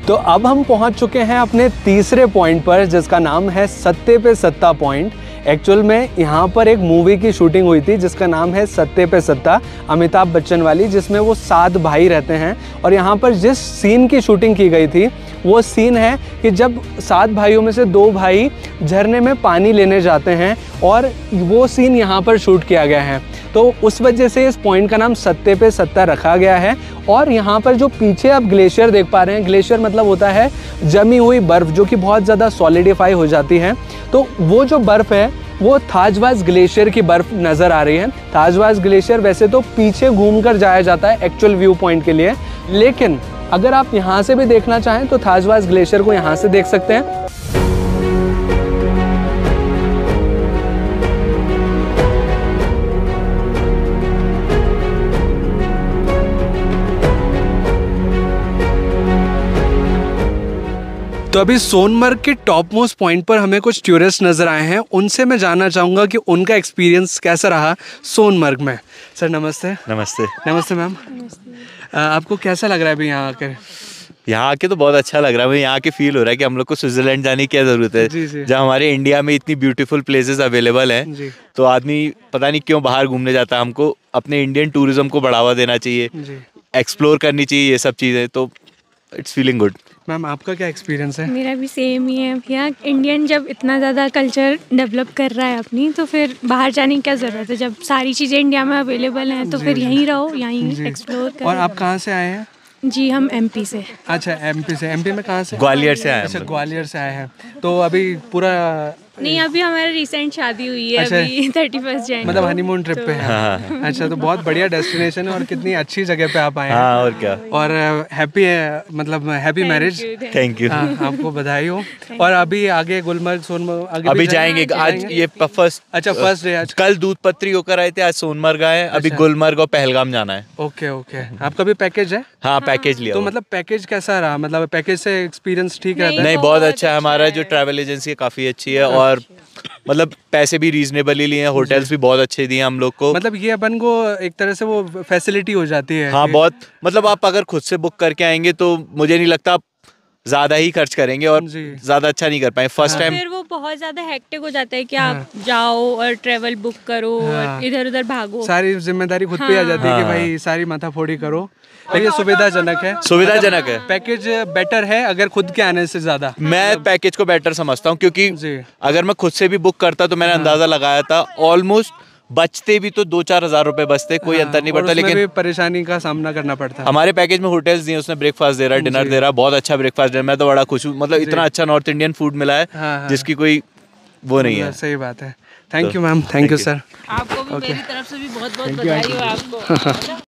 तो अब हम पहुंच चुके हैं अपने तीसरे पॉइंट पर, जिसका नाम है सत्य पे सत्ता पॉइंट। एक्चुअल में यहाँ पर एक मूवी की शूटिंग हुई थी जिसका नाम है सत्य पे सत्ता, अमिताभ बच्चन वाली, जिसमें वो 7 भाई रहते हैं। और यहाँ पर जिस सीन की शूटिंग की गई थी, वो सीन है कि जब 7 भाइयों में से 2 भाई झरने में पानी लेने जाते हैं, और वो सीन यहाँ पर शूट किया गया है। तो उस वजह से इस पॉइंट का नाम सत्य पे सत्ता रखा गया है। और यहाँ पर जो पीछे आप ग्लेशियर देख पा रहे हैं, ग्लेशियर मतलब होता है जमी हुई बर्फ़ जो कि बहुत ज़्यादा सॉलिडिफाई हो जाती है। तो वो जो बर्फ़ है वो थाजवास ग्लेशियर की बर्फ़ नज़र आ रही है। थाजवास ग्लेशियर वैसे तो पीछे घूमकर जाया जाता है एक्चुअल व्यू पॉइंट के लिए, लेकिन अगर आप यहाँ से भी देखना चाहें तो थाजवास ग्लेशियर को यहाँ से देख सकते हैं। तो अभी सोनमर्ग के टॉप मोस्ट पॉइंट पर हमें कुछ टूरिस्ट नज़र आए हैं, उनसे मैं जानना चाहूँगा कि उनका एक्सपीरियंस कैसा रहा सोनमर्ग में। सर नमस्ते। नमस्ते। नमस्ते मैम, आपको कैसा लग रहा है अभी यहाँ आकर? यहाँ आके तो बहुत अच्छा लग रहा है। मुझे यहाँ के फील हो रहा है कि हम लोग को स्विट्ज़रलैंड जाने की क्या ज़रूरत है, जहाँ हमारे इंडिया में इतनी ब्यूटीफुल प्लेसेस अवेलेबल हैं। तो आदमी पता नहीं क्यों बाहर घूमने जाता है। हमको अपने इंडियन टूरिज़्म को बढ़ावा देना चाहिए, एक्सप्लोर करनी चाहिए ये सब चीज़ें। तो इट्स फीलिंग गुड। मैम आपका क्या एक्सपीरियंस है? मेरा भी सेम ही है भैया। इंडियन जब इतना ज़्यादा कल्चर डेवलप कर रहा है अपनी, तो फिर बाहर जाने की क्या ज़रूरत है? जब सारी चीज़ें इंडिया में अवेलेबल हैं तो फिर यहीं रहो, यहीं एक्सप्लोर करो। और आप कहाँ से आए हैं? जी हम एमपी से। अच्छा एमपी से। एमपी में कहाँ से? ग्वालियर से आए हैं। अच्छा ग्वालियर से आए हैं। तो अभी पूरा नहीं, अभी हमारी रिसेंट शादी हुई है। अच्छा, अभी 31 जनवरी, मतलब हनीमून ट्रिप पे है। अच्छा तो बहुत बढ़िया डेस्टिनेशन है और कितनी अच्छी जगह पे आप आए हैं। हाँ, और क्या। और हैप्पी है, मतलब हैप्पी मैरिज। Thank you. आपको बधाई हो। और अभी आगे गुलमर्ग सोनमर्ग आगे अभी जाएंगे। आज ये फर्स्ट, अच्छा फर्स्ट डे। कल दूध पत्री होकर आए थे, आज सोनमर्ग आए, अभी गुलमर्ग और पहलगाम जाना है। Okay okay. आपका भी पैकेज है? हाँ पैकेज लिया। तो मतलब पैकेज कैसा रहा, मतलब पैकेज से एक्सपीरियंस ठीक रहता है? नहीं बहुत अच्छा है। हमारा जो ट्रैवल एजेंसी है काफी अच्छी है, और मतलब पैसे भी रीजनेबली लिए हैं, होटल्स भी बहुत अच्छे दिए हम लोग को। मतलब ये अपन को एक तरह से वो फैसिलिटी हो जाती है। हाँ बहुत, मतलब आप अगर खुद से बुक करके आएंगे तो मुझे नहीं लगता आप ज़्यादा ही खर्च करेंगे और ज़्यादा अच्छा नहीं कर पाएंगे फर्स्ट टाइम। फिर वो बहुत ज़्यादा हेक्टिक हो जाता है कि आप जाओ और ट्रेवल बुक करो और इधर उधर भागो, सारी जिम्मेदारी खुद पे आ जाती है कि भाई सारी माथाफोड़ी करो। ये सुविधाजनक है, सुविधाजनक है। पैकेज बेटर है अगर खुद के आने से ज्यादा। मैं पैकेज को बेटर समझता हूँ, क्योंकि अगर मैं खुद से भी बुक करता तो मैंने अंदाजा लगाया था ऑलमोस्ट बचते भी तो 2-4 हज़ार रुपए बचते, कोई अंतर नहीं पड़ता। लेकिन परेशानी का सामना करना पड़ता है। हमारे पैकेज में होटल्स दिए, उसने ब्रेकफास्ट दे रहा है, डिनर दे रहा है, बहुत अच्छा ब्रेकफास्ट दे रहा है। मैं तो बड़ा खुश हूँ, मतलब इतना अच्छा नॉर्थ इंडियन फूड मिला है जिसकी कोई वो नहीं है। सही बात है। Thank you ma'am. Thank you sir. आपको भी मेरी तरफ से भी बहुत-बहुत बधाई हो आपको।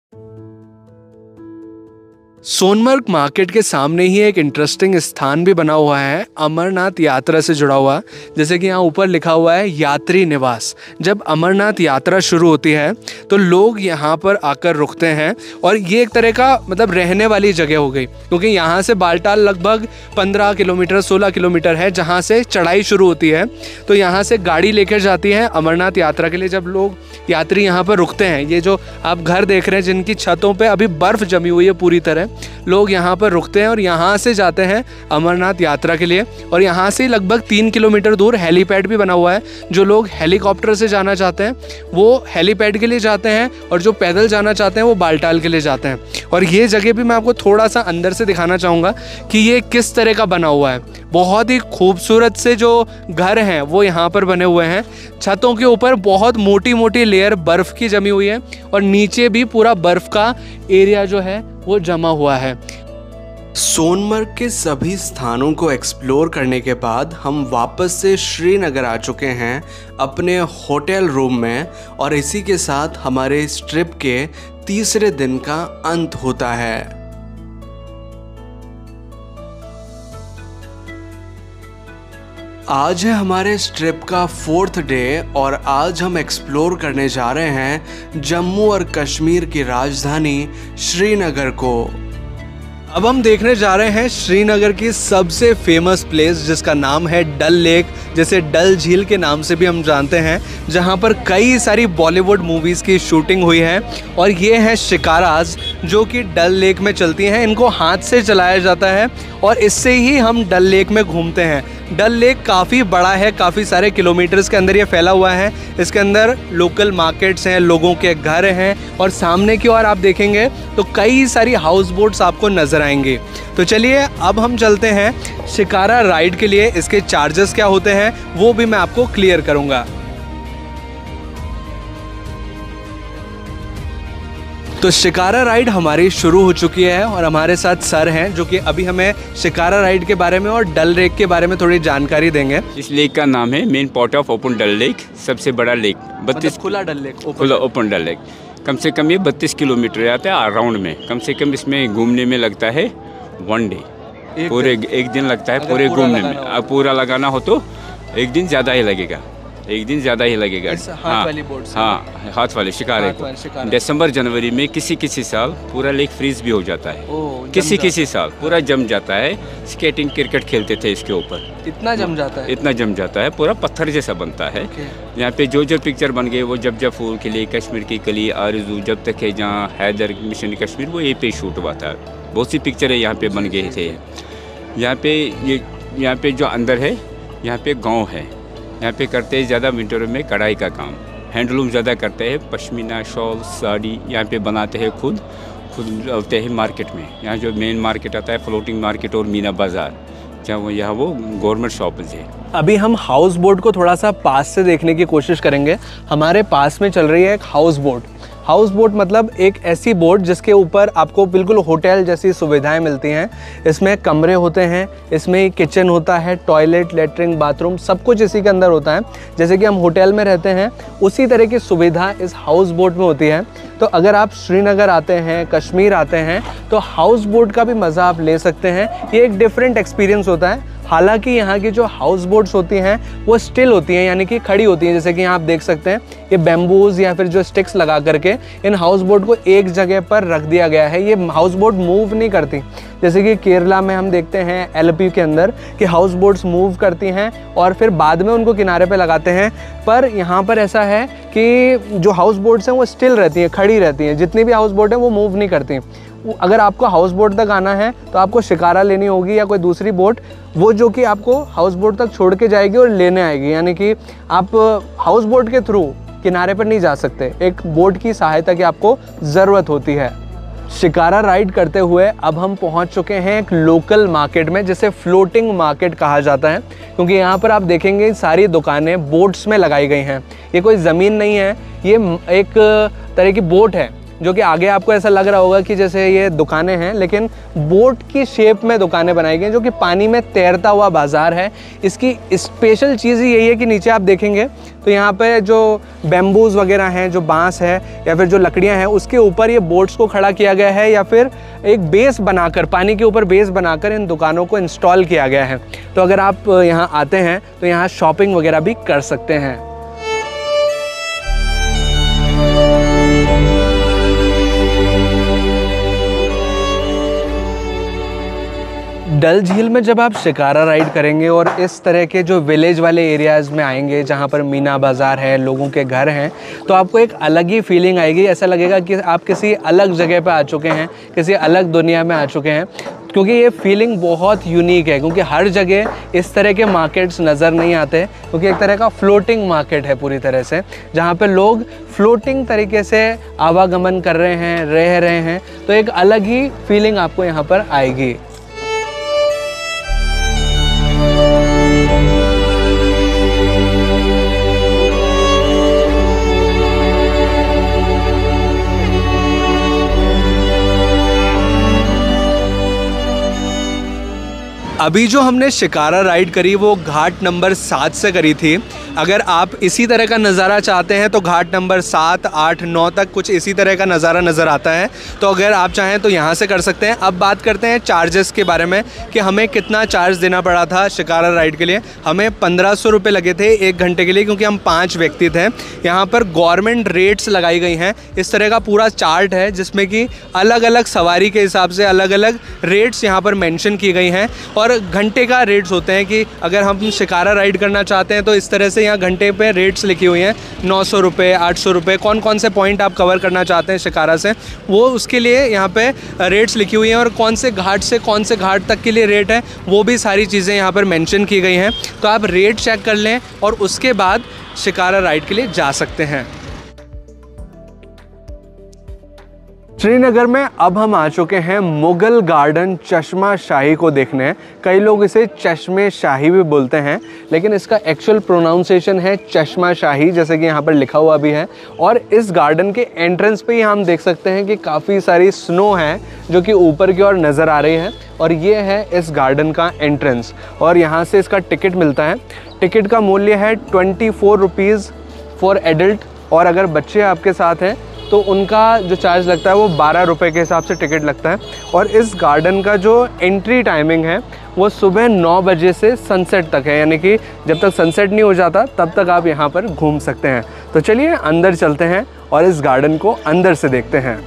सोनमर्ग मार्केट के सामने ही एक इंटरेस्टिंग स्थान भी बना हुआ है अमरनाथ यात्रा से जुड़ा हुआ, जैसे कि यहाँ ऊपर लिखा हुआ है यात्री निवास। जब अमरनाथ यात्रा शुरू होती है तो लोग यहाँ पर आकर रुकते हैं, और ये एक तरह का मतलब रहने वाली जगह हो गई, क्योंकि यहाँ से बालटाल लगभग 15 किलोमीटर 16 किलोमीटर है जहाँ से चढ़ाई शुरू होती है। तो यहाँ से गाड़ी लेकर जाती है अमरनाथ यात्रा के लिए। जब लोग यात्री यहाँ पर रुकते हैं, ये जो आप घर देख रहे हैं जिनकी छतों पर अभी बर्फ़ जमी हुई है पूरी तरह, लोग यहाँ पर रुकते हैं और यहाँ से जाते हैं अमरनाथ यात्रा के लिए। और यहाँ से लगभग 3 किलोमीटर दूर हेलीपैड भी बना हुआ है। जो लोग हेलीकॉप्टर से जाना चाहते हैं वो हेलीपैड के लिए जाते हैं, और जो पैदल जाना चाहते हैं वो बालटाल के लिए जाते हैं। और ये जगह भी मैं आपको थोड़ा सा अंदर से दिखाना चाहूँगा कि ये किस तरह का बना हुआ है। बहुत ही खूबसूरत से जो घर हैं वो यहाँ पर बने हुए हैं। छतों के ऊपर बहुत मोटी मोटी लेयर बर्फ़ की जमी हुई है, और नीचे भी पूरा बर्फ़ का एरिया जो है वो जमा हुआ है। सोनमर्ग के सभी स्थानों को एक्सप्लोर करने के बाद हम वापस से श्रीनगर आ चुके हैं अपने होटल रूम में, और इसी के साथ हमारे इस ट्रिप के तीसरे दिन का अंत होता है। आज है हमारे इस ट्रिप का 4th डे और आज हम एक्सप्लोर करने जा रहे हैं जम्मू और कश्मीर की राजधानी श्रीनगर को। अब हम देखने जा रहे हैं श्रीनगर की सबसे फेमस प्लेस जिसका नाम है डल लेक, जिसे डल झील के नाम से भी हम जानते हैं, जहां पर कई सारी बॉलीवुड मूवीज़ की शूटिंग हुई है। और ये हैं शिकाराज जो कि डल लेक में चलती हैं। इनको हाथ से चलाया जाता है और इससे ही हम डल लेक में घूमते हैं। डल लेक काफ़ी बड़ा है, काफ़ी सारे किलोमीटर्स के अंदर ये फैला हुआ है। इसके अंदर लोकल मार्केट्स हैं, लोगों के घर हैं, और सामने की ओर आप देखेंगे तो कई सारी हाउस बोट्स आपको नजर आएंगे। तो चलिए अब हम चलते हैं शिकारा राइड के लिए। इसके चार्जेस क्या होते हैं वो भी मैं आपको क्लियर करूँगा। तो शिकारा राइड हमारी शुरू हो चुकी है और हमारे साथ सर हैं जो कि अभी हमें शिकारा राइड के बारे में और डल लेक के बारे में थोड़ी जानकारी देंगे। इस लेक का नाम है main pot of open Dal lake, सबसे बड़ा लेक। 32 खुला Dal lake, open Dal lake. कम से कम ये 32 किलोमीटर आता है अराउंड में। कम से कम इसमें घूमने में लगता है 1 डे, पूरे एक दिन लगता है पूरे घूमने में। अब पूरा लगाना हो तो एक दिन ज़्यादा ही लगेगा, हाँ, हाथ वाले शिकारे को। दिसंबर जनवरी में किसी साल पूरा लेक फ्रीज भी हो जाता है। किसी साल पूरा जम जाता है। स्केटिंग क्रिकेट खेलते थे इसके ऊपर, इतना जम जाता है, पूरा पत्थर जैसा बनता है। यहाँ पे जो जो पिक्चर बन गए वो जब फूल खिले, कश्मीर की कली, आरज़ू, जब तक है जहाँ, हैदर, मिशन कश्मीर, वो यहीं पे शूट हुआ था। बहुत सी पिक्चरें यहाँ पे बन गए थे। यहाँ पे जो अंदर है, यहाँ पे गाँव है। यहाँ पे करते हैं ज़्यादा विंटर में कढ़ाई का काम, हैंडलूम ज़्यादा करते हैं। पश्मीना शॉल, साड़ी यहाँ पे बनाते हैं, खुद डालते हैं मार्केट में। यहाँ जो मेन मार्केट आता है, फ्लोटिंग मार्केट और मीना बाज़ार, यहाँ वो गवर्नमेंट शॉप्स है। अभी हम हाउस बोट को थोड़ा सा पास से देखने की कोशिश करेंगे। हमारे पास में चल रही है एक हाउस बोट। हाउस बोट मतलब एक ऐसी बोट जिसके ऊपर आपको बिल्कुल होटल जैसी सुविधाएं मिलती हैं। इसमें कमरे होते हैं, इसमें किचन होता है, टॉयलेट, लेटरिन, बाथरूम, सब कुछ इसी के अंदर होता है। जैसे कि हम होटल में रहते हैं उसी तरह की सुविधा इस हाउस बोट में होती है। तो अगर आप श्रीनगर आते हैं, कश्मीर आते हैं, तो हाउस बोट का भी मज़ा आप ले सकते हैं। ये एक डिफरेंट एक्सपीरियंस होता है। हालांकि यहाँ की जो हाउस बोट्स होती हैं वो स्टिल होती हैं, यानी कि खड़ी होती हैं। जैसे कि यहाँ आप देख सकते हैं ये बैम्बूज़ या फिर जो स्टिक्स लगा करके इन हाउस बोट को एक जगह पर रख दिया गया है। ये हाउस बोट मूव नहीं करती। जैसे कि केरला में हम देखते हैं एलपी के अंदर कि हाउस बोट्स मूव करती हैं और फिर बाद में उनको किनारे पे लगाते हैं। पर यहाँ पर ऐसा है कि जो हाउस बोट्स हैं वो स्टिल रहती हैं, खड़ी रहती हैं। जितनी भी हाउस बोट हैं वो मूव नहीं करती। अगर आपको हाउस बोट तक आना है तो आपको शिकारा लेनी होगी या कोई दूसरी बोट, वो जो कि आपको हाउस बोट तक छोड़ के जाएगी और लेने आएगी। यानी कि आप हाउस बोट के थ्रू किनारे पर नहीं जा सकते, एक बोट की सहायता की आपको ज़रूरत होती है। शिकारा राइड करते हुए अब हम पहुंच चुके हैं एक लोकल मार्केट में जिसे फ्लोटिंग मार्केट कहा जाता है, क्योंकि यहाँ पर आप देखेंगे सारी दुकानें बोट्स में लगाई गई हैं। ये कोई ज़मीन नहीं है, ये एक तरह की बोट है जो कि आगे आपको ऐसा लग रहा होगा कि जैसे ये दुकानें हैं, लेकिन बोट की शेप में दुकानें बनाई गई हैं जो कि पानी में तैरता हुआ बाज़ार है। इसकी स्पेशल चीज़ यही है कि नीचे आप देखेंगे तो यहाँ पे जो बैम्बूज़ वगैरह हैं, जो बांस है या फिर जो लकड़ियाँ हैं, उसके ऊपर ये बोट्स को खड़ा किया गया है या फिर एक बेस बनाकर, पानी के ऊपर बेस बनाकर इन दुकानों को इंस्टॉल किया गया है। तो अगर आप यहाँ आते हैं तो यहाँ शॉपिंग वगैरह भी कर सकते हैं। डल झील में जब आप शिकारा राइड करेंगे और इस तरह के जो विलेज वाले एरियाज़ में आएंगे जहाँ पर मीना बाज़ार है, लोगों के घर हैं, तो आपको एक अलग ही फीलिंग आएगी। ऐसा लगेगा कि आप किसी अलग जगह पर आ चुके हैं, किसी अलग दुनिया में आ चुके हैं, क्योंकि ये फीलिंग बहुत यूनिक है। क्योंकि हर जगह इस तरह के मार्केट्स नज़र नहीं आते, क्योंकि एक तरह का फ्लोटिंग मार्केट है पूरी तरह से, जहाँ पे लोग फ्लोटिंग तरीके से आवागमन कर रहे हैं, रह रहे हैं। तो एक अलग ही फीलिंग आपको यहाँ पर आएगी। अभी जो हमने शिकारा राइड करी वो घाट नंबर 7 से करी थी। अगर आप इसी तरह का नज़ारा चाहते हैं तो घाट नंबर 7, 8, 9 तक कुछ इसी तरह का नज़ारा नज़र आता है, तो अगर आप चाहें तो यहाँ से कर सकते हैं। अब बात करते हैं चार्जेस के बारे में कि हमें कितना चार्ज देना पड़ा था शिकारा राइड के लिए। हमें 1500 रुपये लगे थे 1 घंटे के लिए, क्योंकि हम 5 व्यक्ति थे। यहाँ पर गवर्नमेंट रेट्स लगाई गई हैं, इस तरह का पूरा चार्ट है जिसमें कि अलग अलग सवारी के हिसाब से अलग अलग रेट्स यहाँ पर मेंशन की गई हैं और घंटे का रेट्स होते हैं कि अगर हम शिकारा राइड करना चाहते हैं तो इस तरह से यहाँ घंटे पे रेट्स लिखी हुई हैं। 900 रुपये, 800 रुपये, कौन कौन से पॉइंट आप कवर करना चाहते हैं शिकारा से वो उसके लिए यहाँ पे रेट्स लिखी हुई हैं और कौन से घाट से कौन से घाट तक के लिए रेट है वो भी सारी चीज़ें यहाँ पर मेंशन की गई हैं। तो आप रेट चेक कर लें और उसके बाद शिकारा राइड के लिए जा सकते हैं। श्रीनगर में अब हम आ चुके हैं मुग़ल गार्डन चश्मा शाही को देखने। कई लोग इसे चश्मे शाही भी बोलते हैं, लेकिन इसका एक्चुअल प्रोनाउंसिएशन है चश्मा शाही, जैसे कि यहाँ पर लिखा हुआ भी है। और इस गार्डन के एंट्रेंस पे ही हम देख सकते हैं कि काफ़ी सारी स्नो है जो कि ऊपर की ओर नज़र आ रही है, और ये है इस गार्डन का एंट्रेंस। और यहाँ से इसका टिकट मिलता है। टिकट का मूल्य है 24 रुपीज़ फॉर एडल्ट, और अगर बच्चे आपके साथ हैं तो उनका जो चार्ज लगता है वो 12 रुपये के हिसाब से टिकट लगता है। और इस गार्डन का जो एंट्री टाइमिंग है वो सुबह 9 बजे से सनसेट तक है, यानी कि जब तक सनसेट नहीं हो जाता तब तक आप यहाँ पर घूम सकते हैं। तो चलिए अंदर चलते हैं और इस गार्डन को अंदर से देखते हैं।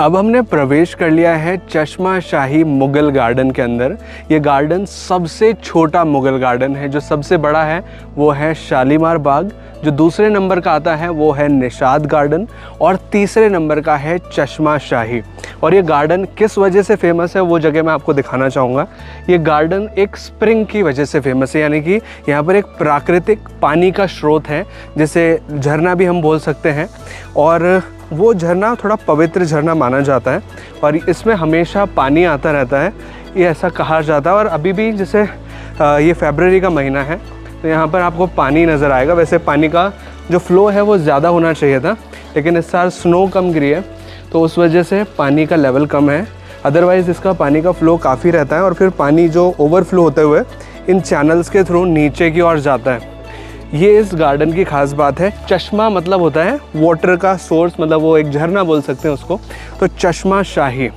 अब हमने प्रवेश कर लिया है चश्मा शाही मुग़ल गार्डन के अंदर। ये गार्डन सबसे छोटा मुग़ल गार्डन है। जो सबसे बड़ा है वो है शालीमार बाग, जो दूसरे नंबर का आता है वो है निशात गार्डन, और तीसरे नंबर का है चश्मा शाही। और ये गार्डन किस वजह से फेमस है वो जगह मैं आपको दिखाना चाहूँगा। ये गार्डन एक स्प्रिंग की वजह से फेमस है, यानी कि यहाँ पर एक प्राकृतिक पानी का स्रोत है जिसे झरना भी हम बोल सकते हैं, और वो झरना थोड़ा पवित्र झरना माना जाता है और इसमें हमेशा पानी आता रहता है, ये ऐसा कहा जाता है। और अभी भी जैसे ये फरवरी का महीना है तो यहाँ पर आपको पानी नज़र आएगा। वैसे पानी का जो फ़्लो है वो ज़्यादा होना चाहिए था, लेकिन इस साल स्नो कम गिरी है तो उस वजह से पानी का लेवल कम है, अदरवाइज़ इसका पानी का फ़्लो काफ़ी रहता है। और फिर पानी जो ओवरफ्लो होते हुए इन चैनल्स के थ्रू नीचे की ओर जाता है। ये इस गार्डन की ख़ास बात है। चश्मा मतलब होता है वाटर का सोर्स, मतलब वो एक झरना बोल सकते हैं उसको, तो चश्मा शाही।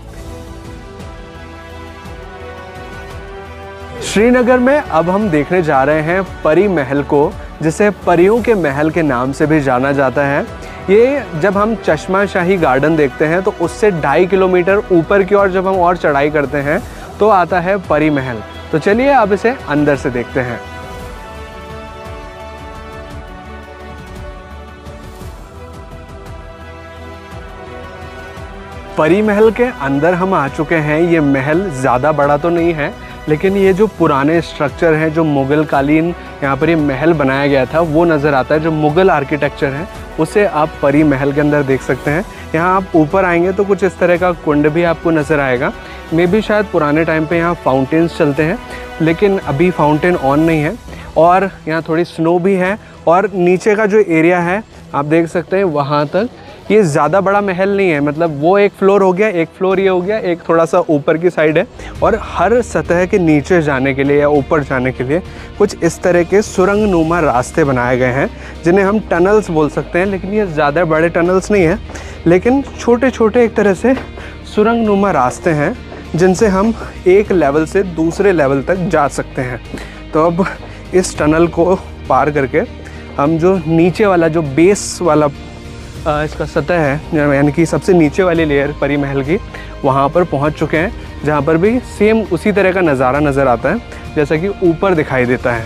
श्रीनगर में अब हम देखने जा रहे हैं परी महल को, जिसे परियों के महल के नाम से भी जाना जाता है। ये जब हम चश्मा शाही गार्डन देखते हैं तो उससे 2.5 किलोमीटर ऊपर की ओर जब हम और चढ़ाई करते हैं तो आता है परी महल। तो चलिए अब इसे अंदर से देखते हैं। परी महल के अंदर हम आ चुके हैं। ये महल ज़्यादा बड़ा तो नहीं है, लेकिन ये जो पुराने स्ट्रक्चर हैं, जो मुग़ल कालीन यहाँ पर ये महल बनाया गया था वो नज़र आता है। जो मुग़ल आर्किटेक्चर है उसे आप परी महल के अंदर देख सकते हैं। यहाँ आप ऊपर आएंगे तो कुछ इस तरह का कुंड भी आपको नज़र आएगा। मे बी शायद पुराने टाइम पे यहाँ फाउंटेन्स चलते हैं, लेकिन अभी फाउंटेन ऑन नहीं है। और यहाँ थोड़ी स्नो भी है, और नीचे का जो एरिया है आप देख सकते हैं वहाँ तक। ये ज़्यादा बड़ा महल नहीं है, मतलब वो एक फ्लोर हो गया, एक फ्लोर ये हो गया, एक थोड़ा सा ऊपर की साइड है। और हर सतह के नीचे जाने के लिए या ऊपर जाने के लिए कुछ इस तरह के सुरंग नुमा रास्ते बनाए गए हैं, जिन्हें हम टनल्स बोल सकते हैं। लेकिन ये ज़्यादा बड़े टनल्स नहीं हैं, लेकिन छोटे छोटे एक तरह से सुरंग नुमा रास्ते हैं जिनसे हम एक लेवल से दूसरे लेवल तक जा सकते हैं। तो अब इस टनल को पार करके हम जो नीचे वाला जो बेस वाला इसका सतह है, यानी कि सबसे नीचे वाली लेयर परी महल की, वहाँ पर पहुँच चुके हैं, जहाँ पर भी सेम उसी तरह का नज़ारा नज़र आता है जैसा कि ऊपर दिखाई देता है।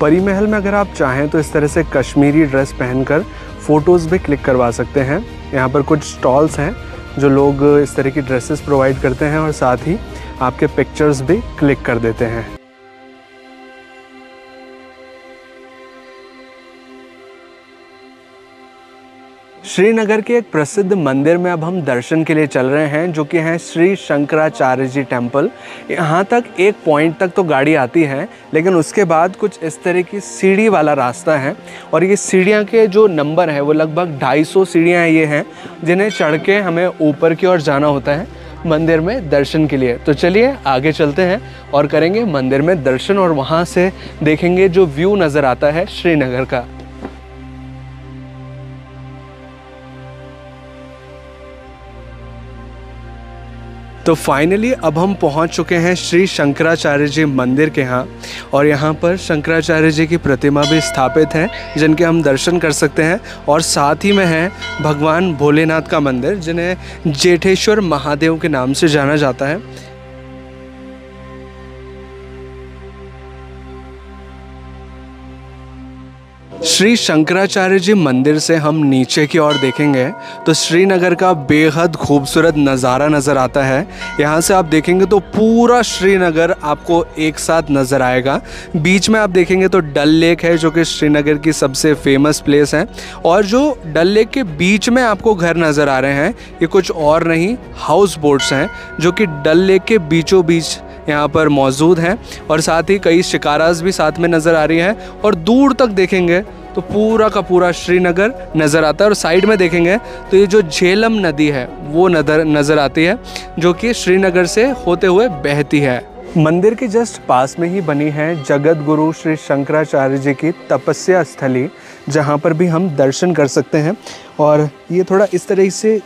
परी महल में अगर आप चाहें तो इस तरह से कश्मीरी ड्रेस पहनकर फ़ोटोज़ भी क्लिक करवा सकते हैं। यहाँ पर कुछ स्टॉल्स हैं जो लोग इस तरह की ड्रेसेस प्रोवाइड करते हैं और साथ ही आपके पिक्चर्स भी क्लिक कर देते हैं। श्रीनगर के एक प्रसिद्ध मंदिर में अब हम दर्शन के लिए चल रहे हैं, जो कि है श्री शंकराचार्य जी टेम्पल। यहाँ तक एक पॉइंट तक तो गाड़ी आती है, लेकिन उसके बाद कुछ इस तरह की सीढ़ी वाला रास्ता है और ये सीढ़ियाँ के जो नंबर है वो लगभग 250 सीढ़ियाँ ये हैं जिन्हें चढ़ के हमें ऊपर की ओर जाना होता है मंदिर में दर्शन के लिए। तो चलिए आगे चलते हैं और करेंगे मंदिर में दर्शन और वहाँ से देखेंगे जो व्यू नज़र आता है श्रीनगर का। तो फाइनली अब हम पहुंच चुके हैं श्री शंकराचार्य जी मंदिर के यहाँ और यहाँ पर शंकराचार्य जी की प्रतिमा भी स्थापित है जिनके हम दर्शन कर सकते हैं और साथ ही में है भगवान भोलेनाथ का मंदिर जिन्हें जेठेश्वर महादेव के नाम से जाना जाता है। श्री शंकराचार्य जी मंदिर से हम नीचे की ओर देखेंगे तो श्रीनगर का बेहद खूबसूरत नज़ारा नज़र आता है। यहाँ से आप देखेंगे तो पूरा श्रीनगर आपको एक साथ नज़र आएगा। बीच में आप देखेंगे तो डल लेक है जो कि श्रीनगर की सबसे फेमस प्लेस है और जो डल लेक के बीच में आपको घर नज़र आ रहे हैं ये कुछ और नहीं हाउस बोट्स हैं जो कि डल लेक के बीचों बीच यहाँ पर मौजूद हैं और साथ ही कई शिकारास भी साथ में नज़र आ रही हैं और दूर तक देखेंगे तो पूरा का पूरा श्रीनगर नज़र आता है। और साइड में देखेंगे तो ये जो झेलम नदी है वो नज़र आती है जो कि श्रीनगर से होते हुए बहती है। मंदिर के जस्ट पास में ही बनी है जगत गुरु श्री शंकराचार्य जी की तपस्या स्थली जहाँ पर भी हम दर्शन कर सकते हैं और ये थोड़ा इस तरह से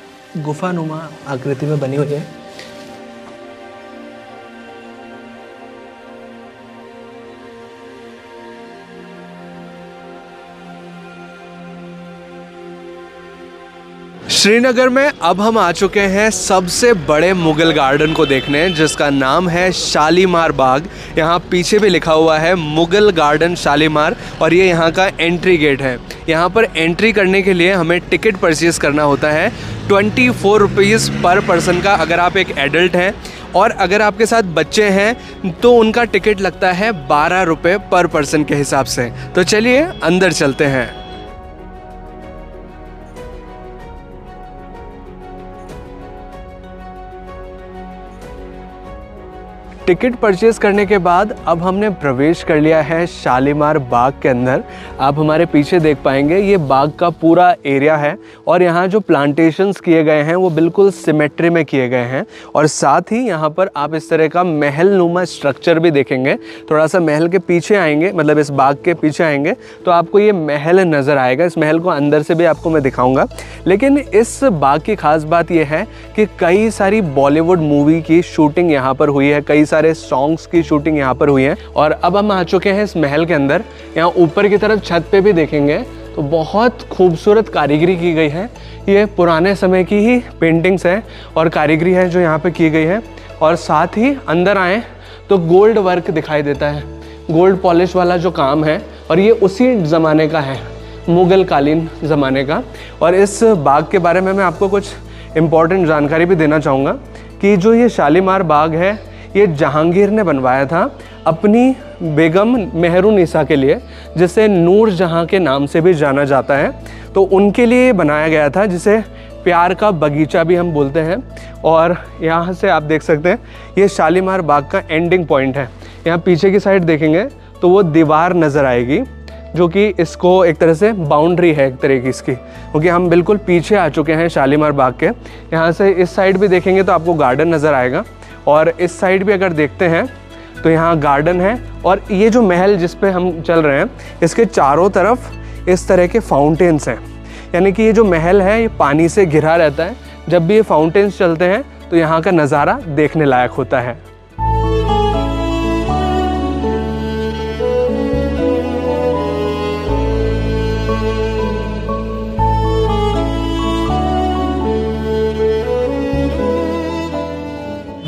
गुफानुमा आकृति में बनी हुई है। श्रीनगर में अब हम आ चुके हैं सबसे बड़े मुगल गार्डन को देखने जिसका नाम है शालीमार बाग। यहाँ पीछे भी लिखा हुआ है मुगल गार्डन शालीमार और ये यहाँ का एंट्री गेट है। यहाँ पर एंट्री करने के लिए हमें टिकट परचेस करना होता है 24 रुपीज़ पर पर्सन का अगर आप एक एडल्ट हैं और अगर आपके साथ बच्चे हैं तो उनका टिकट लगता है 12 रुपये पर पर्सन के हिसाब से। तो चलिए अंदर चलते हैं। टिकट परचेस करने के बाद अब हमने प्रवेश कर लिया है शालीमार बाग के अंदर। आप हमारे पीछे देख पाएंगे ये बाग का पूरा एरिया है और यहाँ जो प्लांटेशंस किए गए हैं वो बिल्कुल सिमेट्री में किए गए हैं और साथ ही यहाँ पर आप इस तरह का महल नुमा स्ट्रक्चर भी देखेंगे। थोड़ा सा महल के पीछे आएंगे, मतलब इस बाग के पीछे आएंगे तो आपको ये महल नज़र आएगा। इस महल को अंदर से भी आपको मैं दिखाऊँगा, लेकिन इस बाग की ख़ास बात यह है कि कई सारी बॉलीवुड मूवी की शूटिंग यहाँ पर हुई है, कई सारे सॉन्ग्स की शूटिंग यहाँ पर हुई है। और अब हम आ चुके हैं इस महल के अंदर। यहाँ ऊपर की तरफ छत पे भी देखेंगे तो बहुत खूबसूरत कारीगरी की गई है। ये पुराने समय की ही पेंटिंग्स हैं और कारीगरी है जो यहाँ पे की गई है। और साथ ही अंदर आए तो गोल्ड वर्क दिखाई देता है, गोल्ड पॉलिश वाला जो काम है और ये उसी ज़माने का है, मुग़ल कालीन ज़माने का। और इस बाग के बारे में मैं आपको कुछ इम्पॉर्टेंट जानकारी भी देना चाहूँगा कि जो ये शालीमार बाग है ये जहांगीर ने बनवाया था अपनी बेगम मेहरुनिसा के लिए, जिसे नूर जहां के नाम से भी जाना जाता है। तो उनके लिए बनाया गया था, जिसे प्यार का बगीचा भी हम बोलते हैं। और यहाँ से आप देख सकते हैं ये शालीमार बाग का एंडिंग पॉइंट है। यहाँ पीछे की साइड देखेंगे तो वो दीवार नज़र आएगी जो कि इसको एक तरह से बाउंड्री है एक तरह की इसकी, क्योंकि हम बिल्कुल पीछे आ चुके हैं शालीमार बाग के। यहाँ से इस साइड भी देखेंगे तो आपको गार्डन नज़र आएगा और इस साइड भी अगर देखते हैं तो यहाँ गार्डन है। और ये जो महल जिस पे हम चल रहे हैं इसके चारों तरफ इस तरह के फाउंटेन्स हैं, यानी कि ये जो महल है ये पानी से घिरा रहता है। जब भी ये फाउंटेन्स चलते हैं तो यहाँ का नज़ारा देखने लायक होता है।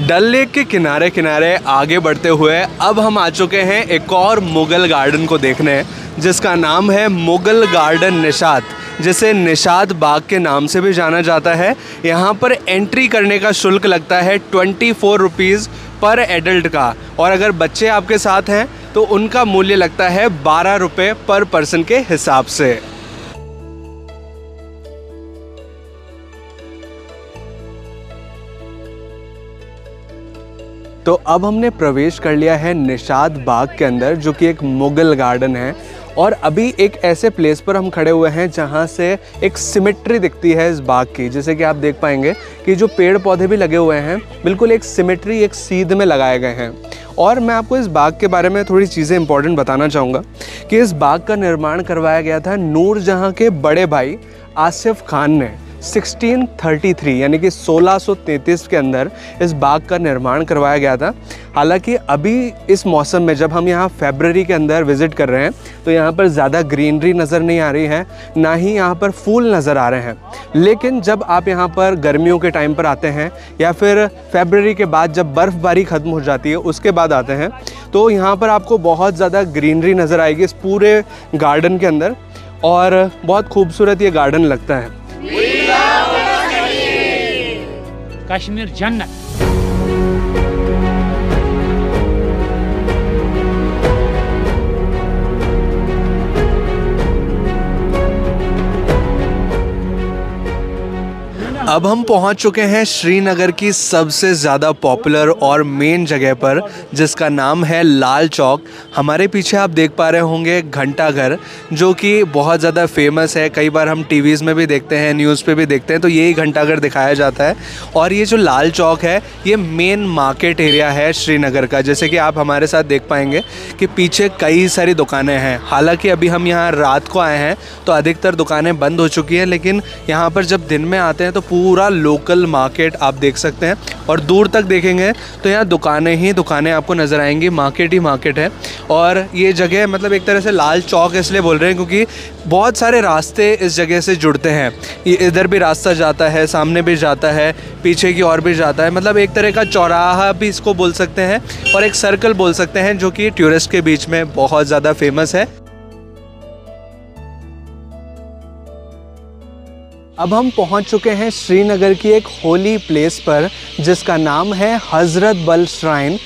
डल लेक के किनारे किनारे आगे बढ़ते हुए अब हम आ चुके हैं एक और मुग़ल गार्डन को देखने जिसका नाम है मुग़ल गार्डन निशात, जिसे निशात बाग के नाम से भी जाना जाता है। यहाँ पर एंट्री करने का शुल्क लगता है 24 रुपीज़ पर एडल्ट का और अगर बच्चे आपके साथ हैं तो उनका मूल्य लगता है 12 रुपये पर पर्सन के हिसाब से। तो अब हमने प्रवेश कर लिया है निशात बाग के अंदर, जो कि एक मुगल गार्डन है। और अभी एक ऐसे प्लेस पर हम खड़े हुए हैं जहाँ से एक सिमेट्री दिखती है इस बाग की, जैसे कि आप देख पाएंगे कि जो पेड़ पौधे भी लगे हुए हैं बिल्कुल एक सिमेट्री, एक सीध में लगाए गए हैं। और मैं आपको इस बाग के बारे में थोड़ी चीज़ें इंपॉर्टेंट बताना चाहूँगा कि इस बाग का निर्माण करवाया गया था नूरजहाँ के बड़े भाई आसिफ खान ने 1633 यानी कि 1633 के अंदर इस बाग का निर्माण करवाया गया था। हालांकि अभी इस मौसम में जब हम यहाँ फरवरी के अंदर विज़िट कर रहे हैं तो यहाँ पर ज़्यादा ग्रीनरी नज़र नहीं आ रही है, ना ही यहाँ पर फूल नज़र आ रहे हैं। लेकिन जब आप यहाँ पर गर्मियों के टाइम पर आते हैं या फिर फरवरी के बाद जब बर्फ़बारी ख़त्म हो जाती है उसके बाद आते हैं तो यहाँ पर आपको बहुत ज़्यादा ग्रीनरी नज़र आएगी इस पूरे गार्डन के अंदर, और बहुत खूबसूरत ये गार्डन लगता है। कश्मीर जन्नत। अब हम पहुंच चुके हैं श्रीनगर की सबसे ज़्यादा पॉपुलर और मेन जगह पर, जिसका नाम है लाल चौक। हमारे पीछे आप देख पा रहे होंगे घंटाघर, जो कि बहुत ज़्यादा फेमस है। कई बार हम टीवीज़ में भी देखते हैं, न्यूज़ पे भी देखते हैं, तो यही घंटाघर दिखाया जाता है। और ये जो लाल चौक है ये मेन मार्केट एरिया है श्रीनगर का, जैसे कि आप हमारे साथ देख पाएंगे कि पीछे कई सारी दुकानें हैं। हालाँकि अभी हम यहाँ रात को आए हैं तो अधिकतर दुकानें बंद हो चुकी हैं, लेकिन यहाँ पर जब दिन में आते हैं तो पूरा लोकल मार्केट आप देख सकते हैं। और दूर तक देखेंगे तो यहाँ दुकानें ही दुकानें आपको नज़र आएंगी, मार्केट ही मार्केट है। और ये जगह मतलब एक तरह से लाल चौक इसलिए बोल रहे हैं क्योंकि बहुत सारे रास्ते इस जगह से जुड़ते हैं। ये इधर भी रास्ता जाता है, सामने भी जाता है, पीछे की ओर भी जाता है। मतलब एक तरह का चौराहा भी इसको बोल सकते हैं और एक सर्कल बोल सकते हैं, जो कि टूरिस्ट के बीच में बहुत ज़्यादा फेमस है। अब हम पहुंच चुके हैं श्रीनगर की एक होली प्लेस पर, जिसका नाम है हज़रत बल श्राइन,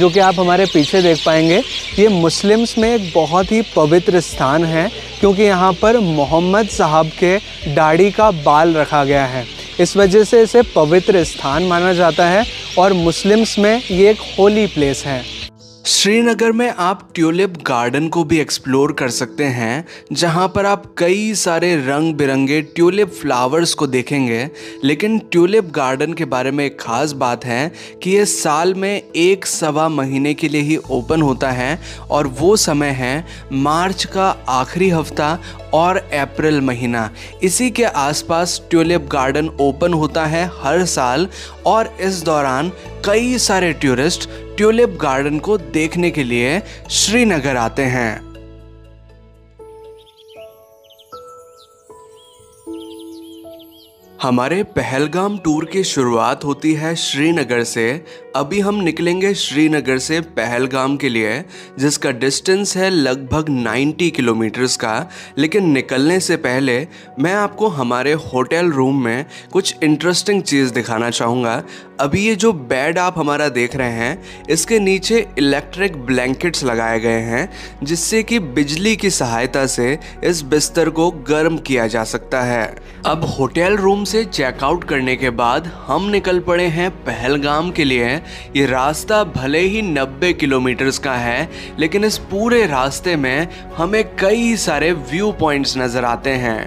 जो कि आप हमारे पीछे देख पाएंगे। ये मुस्लिम्स में एक बहुत ही पवित्र स्थान है, क्योंकि यहाँ पर मोहम्मद साहब के दाढ़ी का बाल रखा गया है। इस वजह से इसे पवित्र स्थान माना जाता है और मुस्लिम्स में ये एक होली प्लेस है। श्रीनगर में आप ट्यूलिप गार्डन को भी एक्सप्लोर कर सकते हैं, जहां पर आप कई सारे रंग बिरंगे ट्यूलिप फ्लावर्स को देखेंगे। लेकिन ट्यूलिप गार्डन के बारे में एक ख़ास बात है कि ये साल में 1.25 महीने के लिए ही ओपन होता है, और वो समय है मार्च का आखिरी हफ्ता और अप्रैल महीना। इसी के आसपास ट्यूलिप गार्डन ओपन होता है हर साल, और इस दौरान कई सारे टूरिस्ट ट्यूलिप गार्डन को देखने के लिए श्रीनगर आते हैं। हमारे पहलगाम टूर की शुरुआत होती है श्रीनगर से। अभी हम निकलेंगे श्रीनगर से पहलगाम के लिए, जिसका डिस्टेंस है लगभग 90 किलोमीटर्स का। लेकिन निकलने से पहले मैं आपको हमारे होटल रूम में कुछ इंटरेस्टिंग चीज़ दिखाना चाहूँगा। अभी ये जो बेड आप हमारा देख रहे हैं, इसके नीचे इलेक्ट्रिक ब्लैंकेट्स लगाए गए हैं, जिससे कि बिजली की सहायता से इस बिस्तर को गर्म किया जा सकता है। अब होटल रूम से चेकआउट करने के बाद हम निकल पड़े हैं पहलगाम के लिए। ये रास्ता भले ही 90 किलोमीटर्स का है, लेकिन इस पूरे रास्ते में हमें कई सारे व्यू पॉइंट्स नजर आते हैं।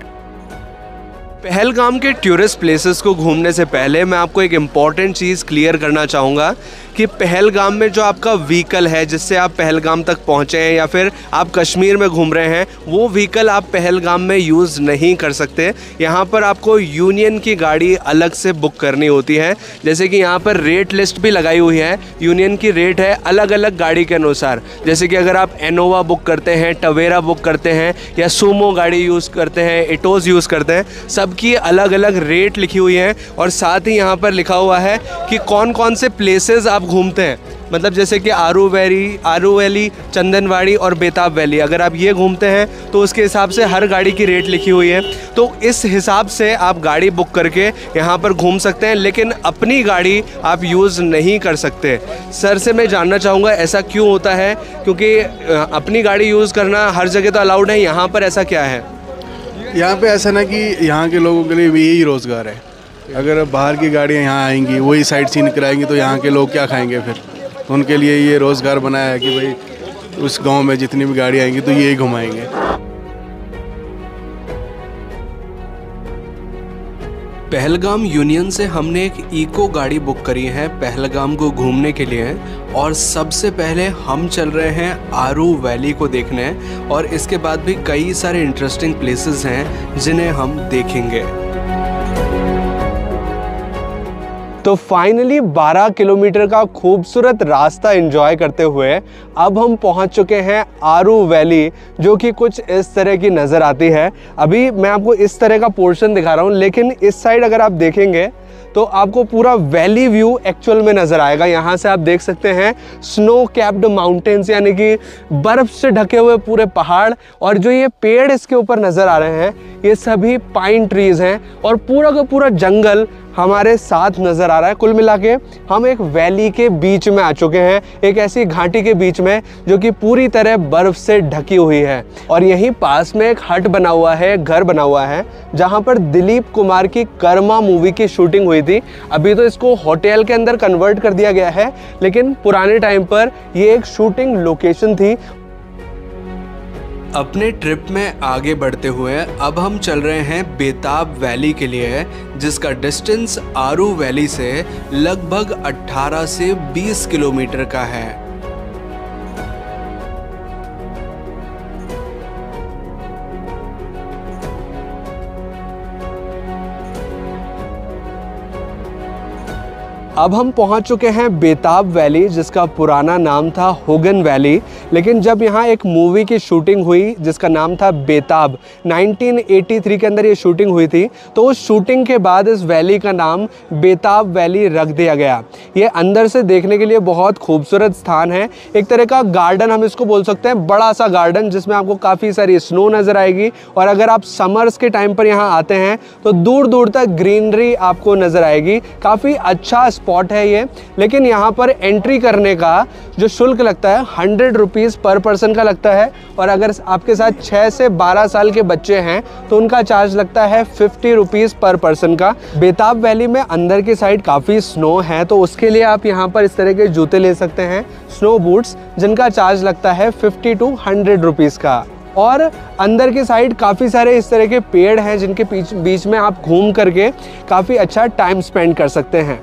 पहलगाम के टूरिस्ट प्लेसेस को घूमने से पहले मैं आपको एक इम्पॉर्टेंट चीज़ क्लियर करना चाहूँगा कि पहलगाम में जो आपका व्हीकल है जिससे आप पहलगाम तक पहुँचे हैं, या फिर आप कश्मीर में घूम रहे हैं, वो व्हीकल आप पहलगाम में यूज़ नहीं कर सकते। यहाँ पर आपको यूनियन की गाड़ी अलग से बुक करनी होती है। जैसे कि यहाँ पर रेट लिस्ट भी लगाई हुई है, यूनियन की रेट है अलग अलग गाड़ी के अनुसार। जैसे कि अगर आप इनोवा बुक करते हैं, टवेरा बुक करते हैं, या सूमो गाड़ी यूज़ करते हैं, इटोज़ यूज़ करते हैं, सबकी अलग अलग रेट लिखी हुई है। और साथ ही यहाँ पर लिखा हुआ है कि कौन कौन से प्लेसेस आप घूमते हैं। मतलब जैसे कि आरू वैली, चंदनवाड़ी और बेताब वैली, अगर आप ये घूमते हैं तो उसके हिसाब से हर गाड़ी की रेट लिखी हुई है। तो इस हिसाब से आप गाड़ी बुक करके यहाँ पर घूम सकते हैं, लेकिन अपनी गाड़ी आप यूज़ नहीं कर सकते। सर से मैं जानना चाहूँगा ऐसा क्यों होता है, क्योंकि अपनी गाड़ी यूज़ करना हर जगह तो अलाउड है, यहाँ पर ऐसा क्या है? यहाँ पे ऐसा ना कि यहाँ के लोगों के लिए भी यही रोज़गार है। अगर बाहर की गाड़ियाँ यहाँ आएंगी, वही साइट सीन कराएंगी, तो यहाँ के लोग क्या खाएंगे फिर? उनके लिए ये रोज़गार बनाया है कि भाई उस गांव में जितनी भी गाड़ियाँ आएंगी तो यही घुमाएंगे। पहलगाम यूनियन से हमने एक इको गाड़ी बुक करी है पहलगाम को घूमने के लिए, और सबसे पहले हम चल रहे हैं आरू वैली को देखने, और इसके बाद भी कई सारे इंटरेस्टिंग प्लेसेस हैं जिन्हें हम देखेंगे। तो फाइनली 12 किलोमीटर का खूबसूरत रास्ता एंजॉय करते हुए अब हम पहुंच चुके हैं आरू वैली, जो कि कुछ इस तरह की नज़र आती है। अभी मैं आपको इस तरह का पोर्शन दिखा रहा हूं, लेकिन इस साइड अगर आप देखेंगे तो आपको पूरा वैली व्यू एक्चुअल में नज़र आएगा। यहाँ से आप देख सकते हैं स्नो कैप्ड माउंटेन्स, यानी कि बर्फ़ से ढके हुए पूरे पहाड़, और जो ये पेड़ इसके ऊपर नज़र आ रहे हैं ये सभी पाइन ट्रीज़ हैं, और पूरा का पूरा जंगल हमारे साथ नज़र आ रहा है। कुल मिला के हम एक वैली के बीच में आ चुके हैं, एक ऐसी घाटी के बीच में जो कि पूरी तरह बर्फ़ से ढकी हुई है। और यहीं पास में एक हट बना हुआ है, एक घर बना हुआ है, जहाँ पर दिलीप कुमार की कर्मा मूवी की शूटिंग हुई थी। अभी तो इसको होटल के अंदर कन्वर्ट कर दिया गया है, लेकिन पुराने टाइम पर ये एक शूटिंग लोकेशन थी। अपने ट्रिप में आगे बढ़ते हुए अब हम चल रहे हैं बेताब वैली के लिए, जिसका डिस्टेंस आरू वैली से लगभग 18 से 20 किलोमीटर का है। अब हम पहुंच चुके हैं बेताब वैली, जिसका पुराना नाम था होगन वैली, लेकिन जब यहाँ एक मूवी की शूटिंग हुई जिसका नाम था बेताब, 1983 के अंदर ये शूटिंग हुई थी, तो उस शूटिंग के बाद इस वैली का नाम बेताब वैली रख दिया गया। ये अंदर से देखने के लिए बहुत खूबसूरत स्थान है, एक तरह का गार्डन हम इसको बोल सकते हैं, बड़ा सा गार्डन जिसमें आपको काफ़ी सारी स्नो नज़र आएगी। और अगर आप समर्स के टाइम पर यहाँ आते हैं तो दूर दूर तक ग्रीनरी आपको नज़र आएगी। काफ़ी अच्छा स्पॉट है ये, लेकिन यहाँ पर एंट्री करने का जो शुल्क लगता है 100 रुपीज़ पर पर्सन का लगता है, और अगर आपके साथ 6 से 12 साल के बच्चे हैं तो उनका चार्ज लगता है 50 रुपीज़ पर पर्सन का। बेताब वैली में अंदर की साइड काफ़ी स्नो है, तो उसके लिए आप यहाँ पर इस तरह के जूते ले सकते हैं, स्नो बूट्स, जिनका चार्ज लगता है 50 to 100 रुपीज़ का। और अंदर के साइड काफ़ी सारे इस तरह के पेड़ हैं जिनके बीच में आप घूम करके काफ़ी अच्छा टाइम स्पेंड कर सकते हैं।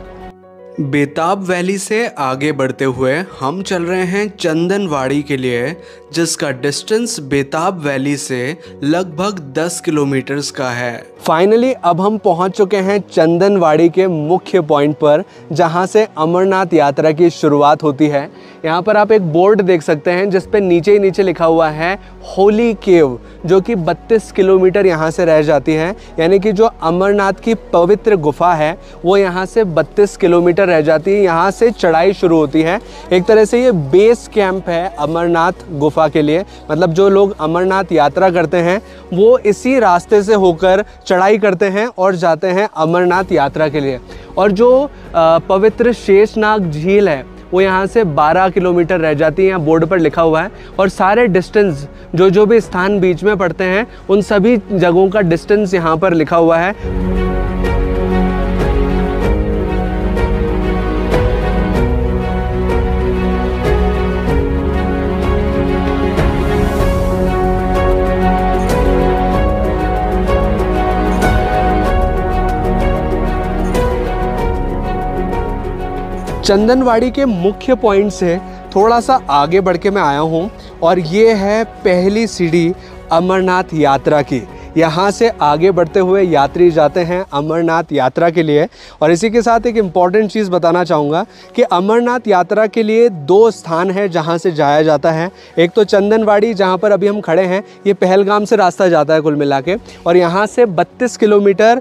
बेताब वैली से आगे बढ़ते हुए हम चल रहे हैं चंदनवाड़ी के लिए, जिसका डिस्टेंस बेताब वैली से लगभग 10 किलोमीटर्स का है। फाइनली अब हम पहुंच चुके हैं चंदनवाड़ी के मुख्य पॉइंट पर, जहां से अमरनाथ यात्रा की शुरुआत होती है। यहां पर आप एक बोर्ड देख सकते हैं जिस पर नीचे ही नीचे लिखा हुआ है होली केव, जो कि 32 किलोमीटर यहाँ से रह जाती है, यानी कि जो अमरनाथ की पवित्र गुफा है वो यहाँ से 32 किलोमीटर रह जाती है। यहाँ से चढ़ाई शुरू होती है, एक तरह से ये बेस कैंप है अमरनाथ गुफा के लिए, मतलब जो लोग अमरनाथ यात्रा करते हैं वो इसी रास्ते से होकर चढ़ाई करते हैं और जाते हैं अमरनाथ यात्रा के लिए। और जो पवित्र शेषनाग झील है वो यहाँ से 12 किलोमीटर रह जाती है, यहाँ बोर्ड पर लिखा हुआ है। और सारे डिस्टेंस जो भी स्थान बीच में पड़ते हैं उन सभी जगहों का डिस्टेंस यहाँ पर लिखा हुआ है। चंदनवाड़ी के मुख्य पॉइंट से थोड़ा सा आगे बढ़ के मैं आया हूँ, और ये है पहली सीढ़ी अमरनाथ यात्रा की। यहाँ से आगे बढ़ते हुए यात्री जाते हैं अमरनाथ यात्रा के लिए। और इसी के साथ एक इम्पॉर्टेंट चीज़ बताना चाहूँगा कि अमरनाथ यात्रा के लिए 2 स्थान हैं जहाँ से जाया जाता है। एक तो चंदनवाड़ी, जहाँ पर अभी हम खड़े हैं, ये पहलगाम से रास्ता जाता है कुल मिला के, और यहाँ से 32 किलोमीटर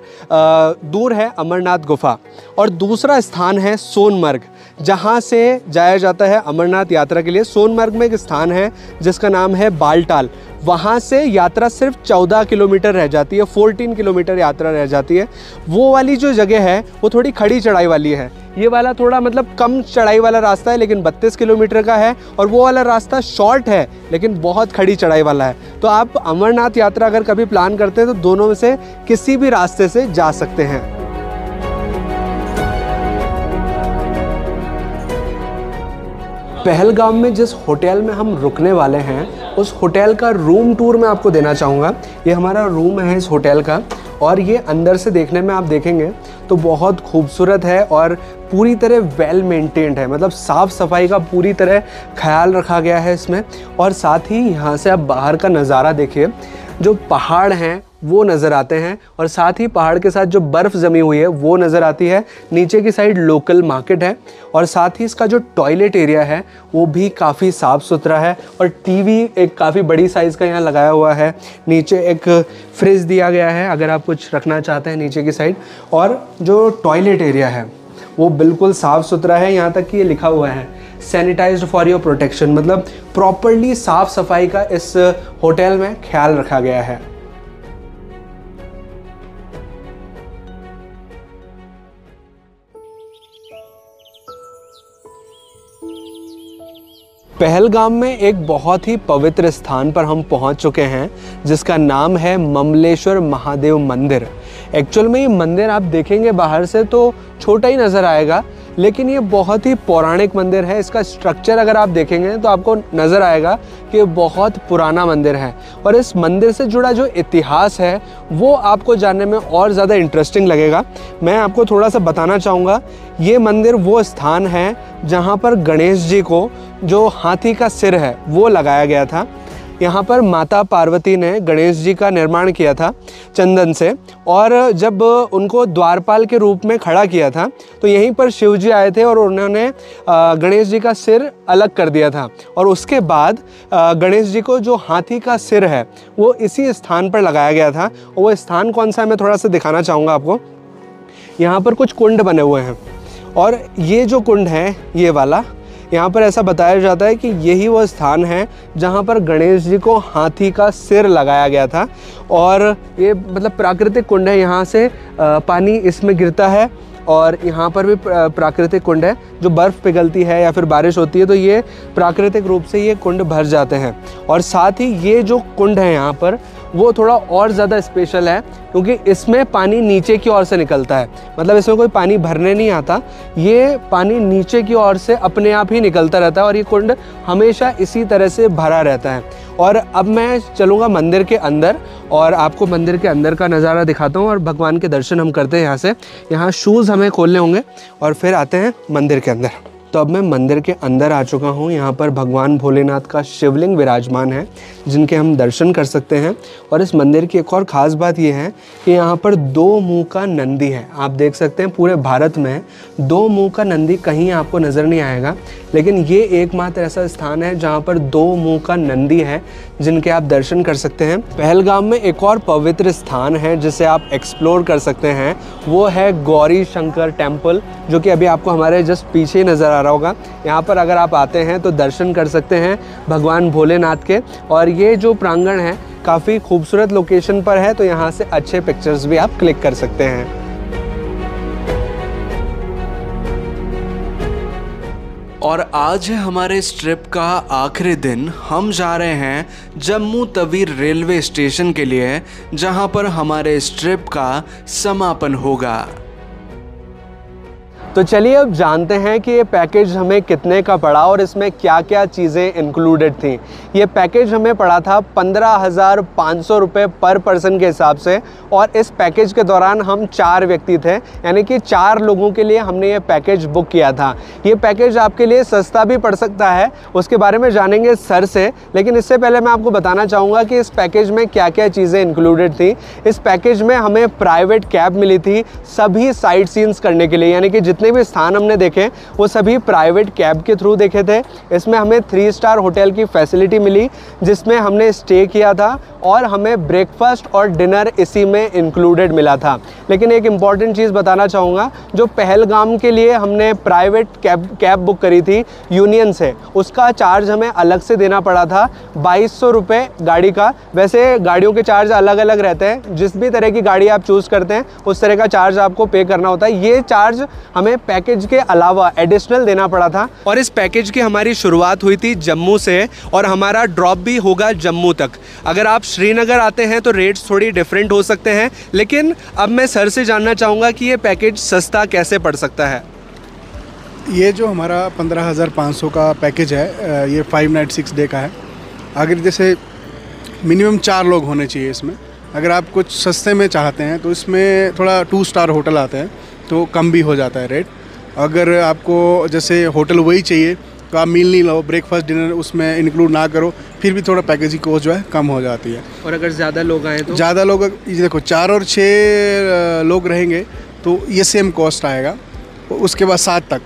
दूर है अमरनाथ गुफा। और दूसरा स्थान है सोनमर्ग, जहाँ से जाया जाता है अमरनाथ यात्रा के लिए। सोनमर्ग में एक स्थान है जिसका नाम है बालटाल, वहाँ से यात्रा सिर्फ 14 किलोमीटर रह जाती है, 14 किलोमीटर यात्रा रह जाती है। वो वाली जो जगह है वो थोड़ी खड़ी चढ़ाई वाली है, ये वाला थोड़ा मतलब कम चढ़ाई वाला रास्ता है, लेकिन 32 किलोमीटर का है। और वो वाला रास्ता शॉर्ट है लेकिन बहुत खड़ी चढ़ाई वाला है। तो आप अमरनाथ यात्रा अगर कभी प्लान करते हैं तो दोनों में से किसी भी रास्ते से जा सकते हैं। पहलगाम में जिस होटल में हम रुकने वाले हैं उस होटल का रूम टूर मैं आपको देना चाहूँगा। ये हमारा रूम है इस होटल का, और ये अंदर से देखने में आप देखेंगे तो बहुत खूबसूरत है और पूरी तरह वेल मेंटेन्ड है, मतलब साफ़ सफाई का पूरी तरह ख्याल रखा गया है इसमें। और साथ ही यहाँ से आप बाहर का नज़ारा देखिए, जो पहाड़ हैं वो नज़र आते हैं और साथ ही पहाड़ के साथ जो बर्फ़ जमी हुई है वो नज़र आती है। नीचे की साइड लोकल मार्केट है और साथ ही इसका जो टॉयलेट एरिया है वो भी काफ़ी साफ़ सुथरा है। और टीवी एक काफ़ी बड़ी साइज़ का यहाँ लगाया हुआ है, नीचे एक फ्रिज दिया गया है अगर आप कुछ रखना चाहते हैं नीचे की साइड। और जो टॉयलेट एरिया है वो बिल्कुल साफ़ सुथरा है, यहाँ तक कि ये लिखा हुआ है सैनिटाइज्ड फॉर योर प्रोटेक्शन, मतलब प्रॉपरली साफ़ सफाई का इस होटल में ख्याल रखा गया है। पहलगाम में एक बहुत ही पवित्र स्थान पर हम पहुंच चुके हैं जिसका नाम है ममलेश्वर महादेव मंदिर। एक्चुअल में ये मंदिर आप देखेंगे बाहर से तो छोटा ही नज़र आएगा, लेकिन ये बहुत ही पौराणिक मंदिर है। इसका स्ट्रक्चर अगर आप देखेंगे तो आपको नज़र आएगा कि ये बहुत पुराना मंदिर है, और इस मंदिर से जुड़ा जो इतिहास है वो आपको जानने में और ज़्यादा इंटरेस्टिंग लगेगा। मैं आपको थोड़ा सा बताना चाहूँगा, ये मंदिर वो स्थान है जहाँ पर गणेश जी को जो हाथी का सिर है वो लगाया गया था। यहाँ पर माता पार्वती ने गणेश जी का निर्माण किया था चंदन से, और जब उनको द्वारपाल के रूप में खड़ा किया था तो यहीं पर शिव जी आए थे और उन्होंने गणेश जी का सिर अलग कर दिया था। और उसके बाद गणेश जी को जो हाथी का सिर है वो इसी स्थान पर लगाया गया था। और वो स्थान कौन सा है मैं थोड़ा सा दिखाना चाहूँगा आपको। यहाँ पर कुछ कुंड बने हुए हैं, और ये जो कुंड है ये वाला, यहाँ पर ऐसा बताया जाता है कि यही वो स्थान है जहाँ पर गणेश जी को हाथी का सिर लगाया गया था। और ये मतलब प्राकृतिक कुंड है, यहाँ से पानी इसमें गिरता है, और यहाँ पर भी प्राकृतिक कुंड है। जो बर्फ़ पिघलती है या फिर बारिश होती है तो ये प्राकृतिक रूप से ये कुंड भर जाते हैं। और साथ ही ये जो कुंड है यहाँ पर वो थोड़ा और ज़्यादा स्पेशल है क्योंकि इसमें पानी नीचे की ओर से निकलता है, मतलब इसमें कोई पानी भरने नहीं आता, ये पानी नीचे की ओर से अपने आप ही निकलता रहता है। और ये कुंड हमेशा इसी तरह से भरा रहता है। और अब मैं चलूँगा मंदिर के अंदर और आपको मंदिर के अंदर का नज़ारा दिखाता हूँ और भगवान के दर्शन हम करते हैं यहाँ से। यहाँ शूज़ हमें खोलने होंगे और फिर आते हैं मंदिर के अंदर। तो अब मैं मंदिर के अंदर आ चुका हूँ। यहाँ पर भगवान भोलेनाथ का शिवलिंग विराजमान है जिनके हम दर्शन कर सकते हैं। और इस मंदिर की एक और ख़ास बात यह है कि यहाँ पर दो मुंह का नंदी है। आप देख सकते हैं पूरे भारत में दो मुंह का नंदी कहीं आपको नज़र नहीं आएगा, लेकिन ये एकमात्र ऐसा स्थान है जहाँ पर दो मुँह का नंदी है जिनके आप दर्शन कर सकते हैं। पहलगाम में एक और पवित्र स्थान है जिसे आप एक्सप्लोर कर सकते हैं, वो है गौरी शंकर टेम्पल, जो कि अभी आपको हमारे जस्ट पीछे नज़र रहा होगा। यहाँ पर अगर आप आते हैं तो दर्शन कर सकते हैं भगवान भोलेनाथ के। और ये जो प्रांगण है काफ़ी खूबसूरत लोकेशन पर है, तो यहाँ से अच्छे पिक्चर्स भी आप क्लिक कर सकते हैं। और आज है हमारे इस ट्रिप का आखिरी दिन। हम जा रहे हैं जम्मू तवी रेलवे स्टेशन के लिए, जहाँ पर हमारे इस ट्रिप का समापन होगा। तो चलिए अब जानते हैं कि ये पैकेज हमें कितने का पड़ा और इसमें क्या क्या चीज़ें इंक्लूडेड थी। ये पैकेज हमें पड़ा था 15,500 रुपये पर पर्सन के हिसाब से, और इस पैकेज के दौरान हम 4 व्यक्ति थे, यानी कि 4 लोगों के लिए हमने ये पैकेज बुक किया था। ये पैकेज आपके लिए सस्ता भी पड़ सकता है, उसके बारे में जानेंगे सर से, लेकिन इससे पहले मैं आपको बताना चाहूँगा कि इस पैकेज में क्या क्या चीज़ें इंक्लूडेड थी। इस पैकेज में हमें प्राइवेट कैब मिली थी सभी साइट सीन्स करने के लिए, यानी कि जितने भी स्थान हमने देखे वो सभी प्राइवेट कैब के थ्रू देखे थे। इसमें हमें 3 स्टार होटल की फैसिलिटी मिली जिसमें हमने स्टे किया था, और हमें ब्रेकफास्ट और डिनर इसी में इंक्लूडेड मिला था। लेकिन एक इम्पॉर्टेंट चीज़ बताना चाहूँगा, जो पहलगाम के लिए हमने प्राइवेट कैब बुक करी थी यूनियन से, उसका चार्ज हमें अलग से देना पड़ा था 2200 रुपये गाड़ी का। वैसे गाड़ियों के चार्ज अलग अलग रहते हैं, जिस भी तरह की गाड़ी आप चूज़ करते हैं उस तरह का चार्ज आपको पे करना होता है। ये चार्ज हमें पैकेज के अलावा एडिशनल देना पड़ा था। और इस पैकेज की हमारी शुरुआत हुई थी जम्मू से और हमारा ड्रॉप भी होगा जम्मू तक। अगर आप श्रीनगर आते हैं तो रेट्स थोड़ी डिफरेंट हो सकते हैं, लेकिन अब मैं सर से जानना चाहूँगा कि ये पैकेज सस्ता कैसे पड़ सकता है। ये जो हमारा 15,500 का पैकेज है ये 5 नाइट 6 डे का है। अगर जैसे मिनिमम 4 लोग होने चाहिए इसमें। अगर आप कुछ सस्ते में चाहते हैं तो इसमें थोड़ा 2 स्टार होटल आते हैं तो कम भी हो जाता है रेट। अगर आपको जैसे होटल वही चाहिए तो आप मील नहीं लो, ब्रेकफास्ट डिनर उसमें इंक्लूड ना करो, फिर भी थोड़ा पैकेज की कॉस्ट जो है कम हो जाती है। और अगर ज़्यादा लोग आए तो ज़्यादा लोग देखो 4 और 6 लोग रहेंगे तो ये सेम कॉस्ट आएगा, उसके बाद 7 तक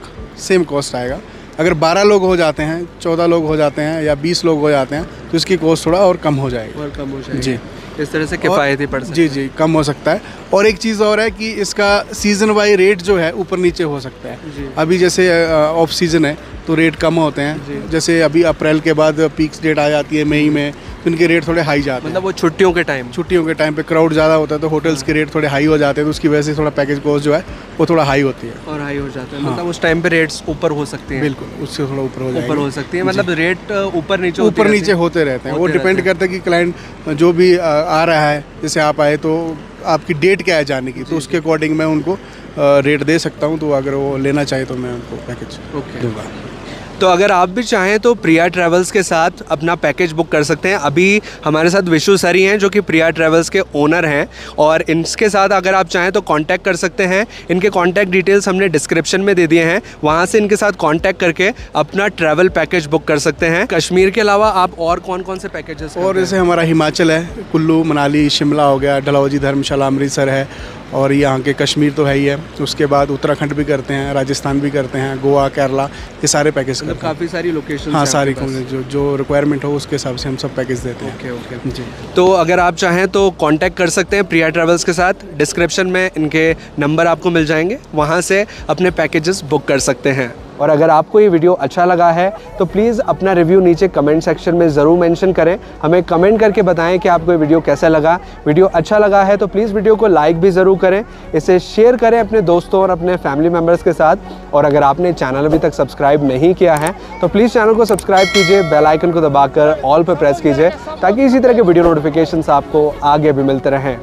सेम कॉस्ट आएगा। अगर 12 लोग हो जाते हैं, 14 लोग हो जाते हैं या 20 लोग हो जाते हैं तो इसकी कॉस्ट थोड़ा और कम हो जाएगी जी। इस तरह से किफ़ायती पड़ सकता है जी, कम हो सकता है। और एक चीज़ और है कि इसका सीज़न वाई रेट जो है ऊपर नीचे हो सकता है। अभी जैसे ऑफ सीज़न है तो रेट कम होते हैं, जैसे अभी अप्रैल के बाद पीक्स डेट आ जाती है मई में तो इनके रेट थोड़े हाई जाते हैं। मतलब वो छुट्टियों के टाइम पे क्राउड ज़्यादा होता है तो होटल्स के रेट थोड़े हाई हो जाते हैं, तो उसकी वजह से थोड़ा पैकेज कॉस्ट जो है वो थोड़ा हाई होती है और हाई हो जाता है। हाँ। मतलब उस टाइम पे रेट्स ऊपर हो सकते हैं, बिल्कुल उससे थोड़ा ऊपर हो सकती है। मतलब रेट ऊपर नीचे होते रहते हैं, वो डिपेंड करता है कि क्लाइंट जो भी आ रहा है, जैसे आप आए तो आपकी डेट क्या है जाने की, तो उसके अकॉर्डिंग मैं उनको रेट दे सकता हूँ। तो अगर वो लेना चाहे तो मैं उनको पैकेज दूँगा। तो अगर आप भी चाहें तो प्रिया ट्रैवल्स के साथ अपना पैकेज बुक कर सकते हैं। अभी हमारे साथ विशु सर ही हैं जो कि प्रिया ट्रैवल्स के ओनर हैं, और इनके साथ अगर आप चाहें तो कांटेक्ट कर सकते हैं। इनके कांटेक्ट डिटेल्स हमने डिस्क्रिप्शन में दे दिए हैं, वहां से इनके साथ कांटेक्ट करके अपना ट्रैवल पैकेज बुक कर सकते हैं। कश्मीर के अलावा आप और कौन कौन से पैकेजेस? और जैसे हमारा हिमाचल है, कुल्लू मनाली शिमला हो गया, डलहौजी धर्मशाला अमृतसर है, और यहाँ के कश्मीर तो है ही है। उसके बाद उत्तराखंड भी करते हैं, राजस्थान भी करते हैं, गोवा केरला, ये सारे पैकेज करते हैं। काफ़ी सारी लोकेशन। हाँ, सारी जो रिक्वायरमेंट हो उसके हिसाब से हम सब पैकेज देते हैं। ओके जी। तो अगर आप चाहें तो कांटेक्ट कर सकते हैं प्रिया ट्रैवल्स के साथ। डिस्क्रिप्शन में इनके नंबर आपको मिल जाएंगे, वहाँ से अपने पैकेजेस बुक कर सकते हैं। और अगर आपको ये वीडियो अच्छा लगा है तो प्लीज़ अपना रिव्यू नीचे कमेंट सेक्शन में ज़रूर मेंशन करें। हमें कमेंट करके बताएं कि आपको ये वीडियो कैसा लगा। वीडियो अच्छा लगा है तो प्लीज़ वीडियो को लाइक भी ज़रूर करें, इसे शेयर करें अपने दोस्तों और अपने फैमिली मेम्बर्स के साथ। और अगर आपने चैनल अभी तक सब्सक्राइब नहीं किया है तो प्लीज़ चैनल को सब्सक्राइब कीजिए, बेल आइकन को दबाकर ऑल पर प्रेस कीजिए ताकि इसी तरह के वीडियो नोटिफिकेशंस आपको आगे भी मिलते रहें।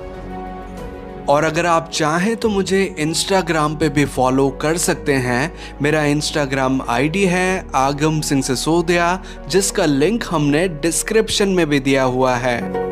और अगर आप चाहें तो मुझे इंस्टाग्राम पे भी फॉलो कर सकते हैं। मेरा इंस्टाग्राम आईडी है आगम सिंह सिसोदिया, जिसका लिंक हमने डिस्क्रिप्शन में भी दिया हुआ है।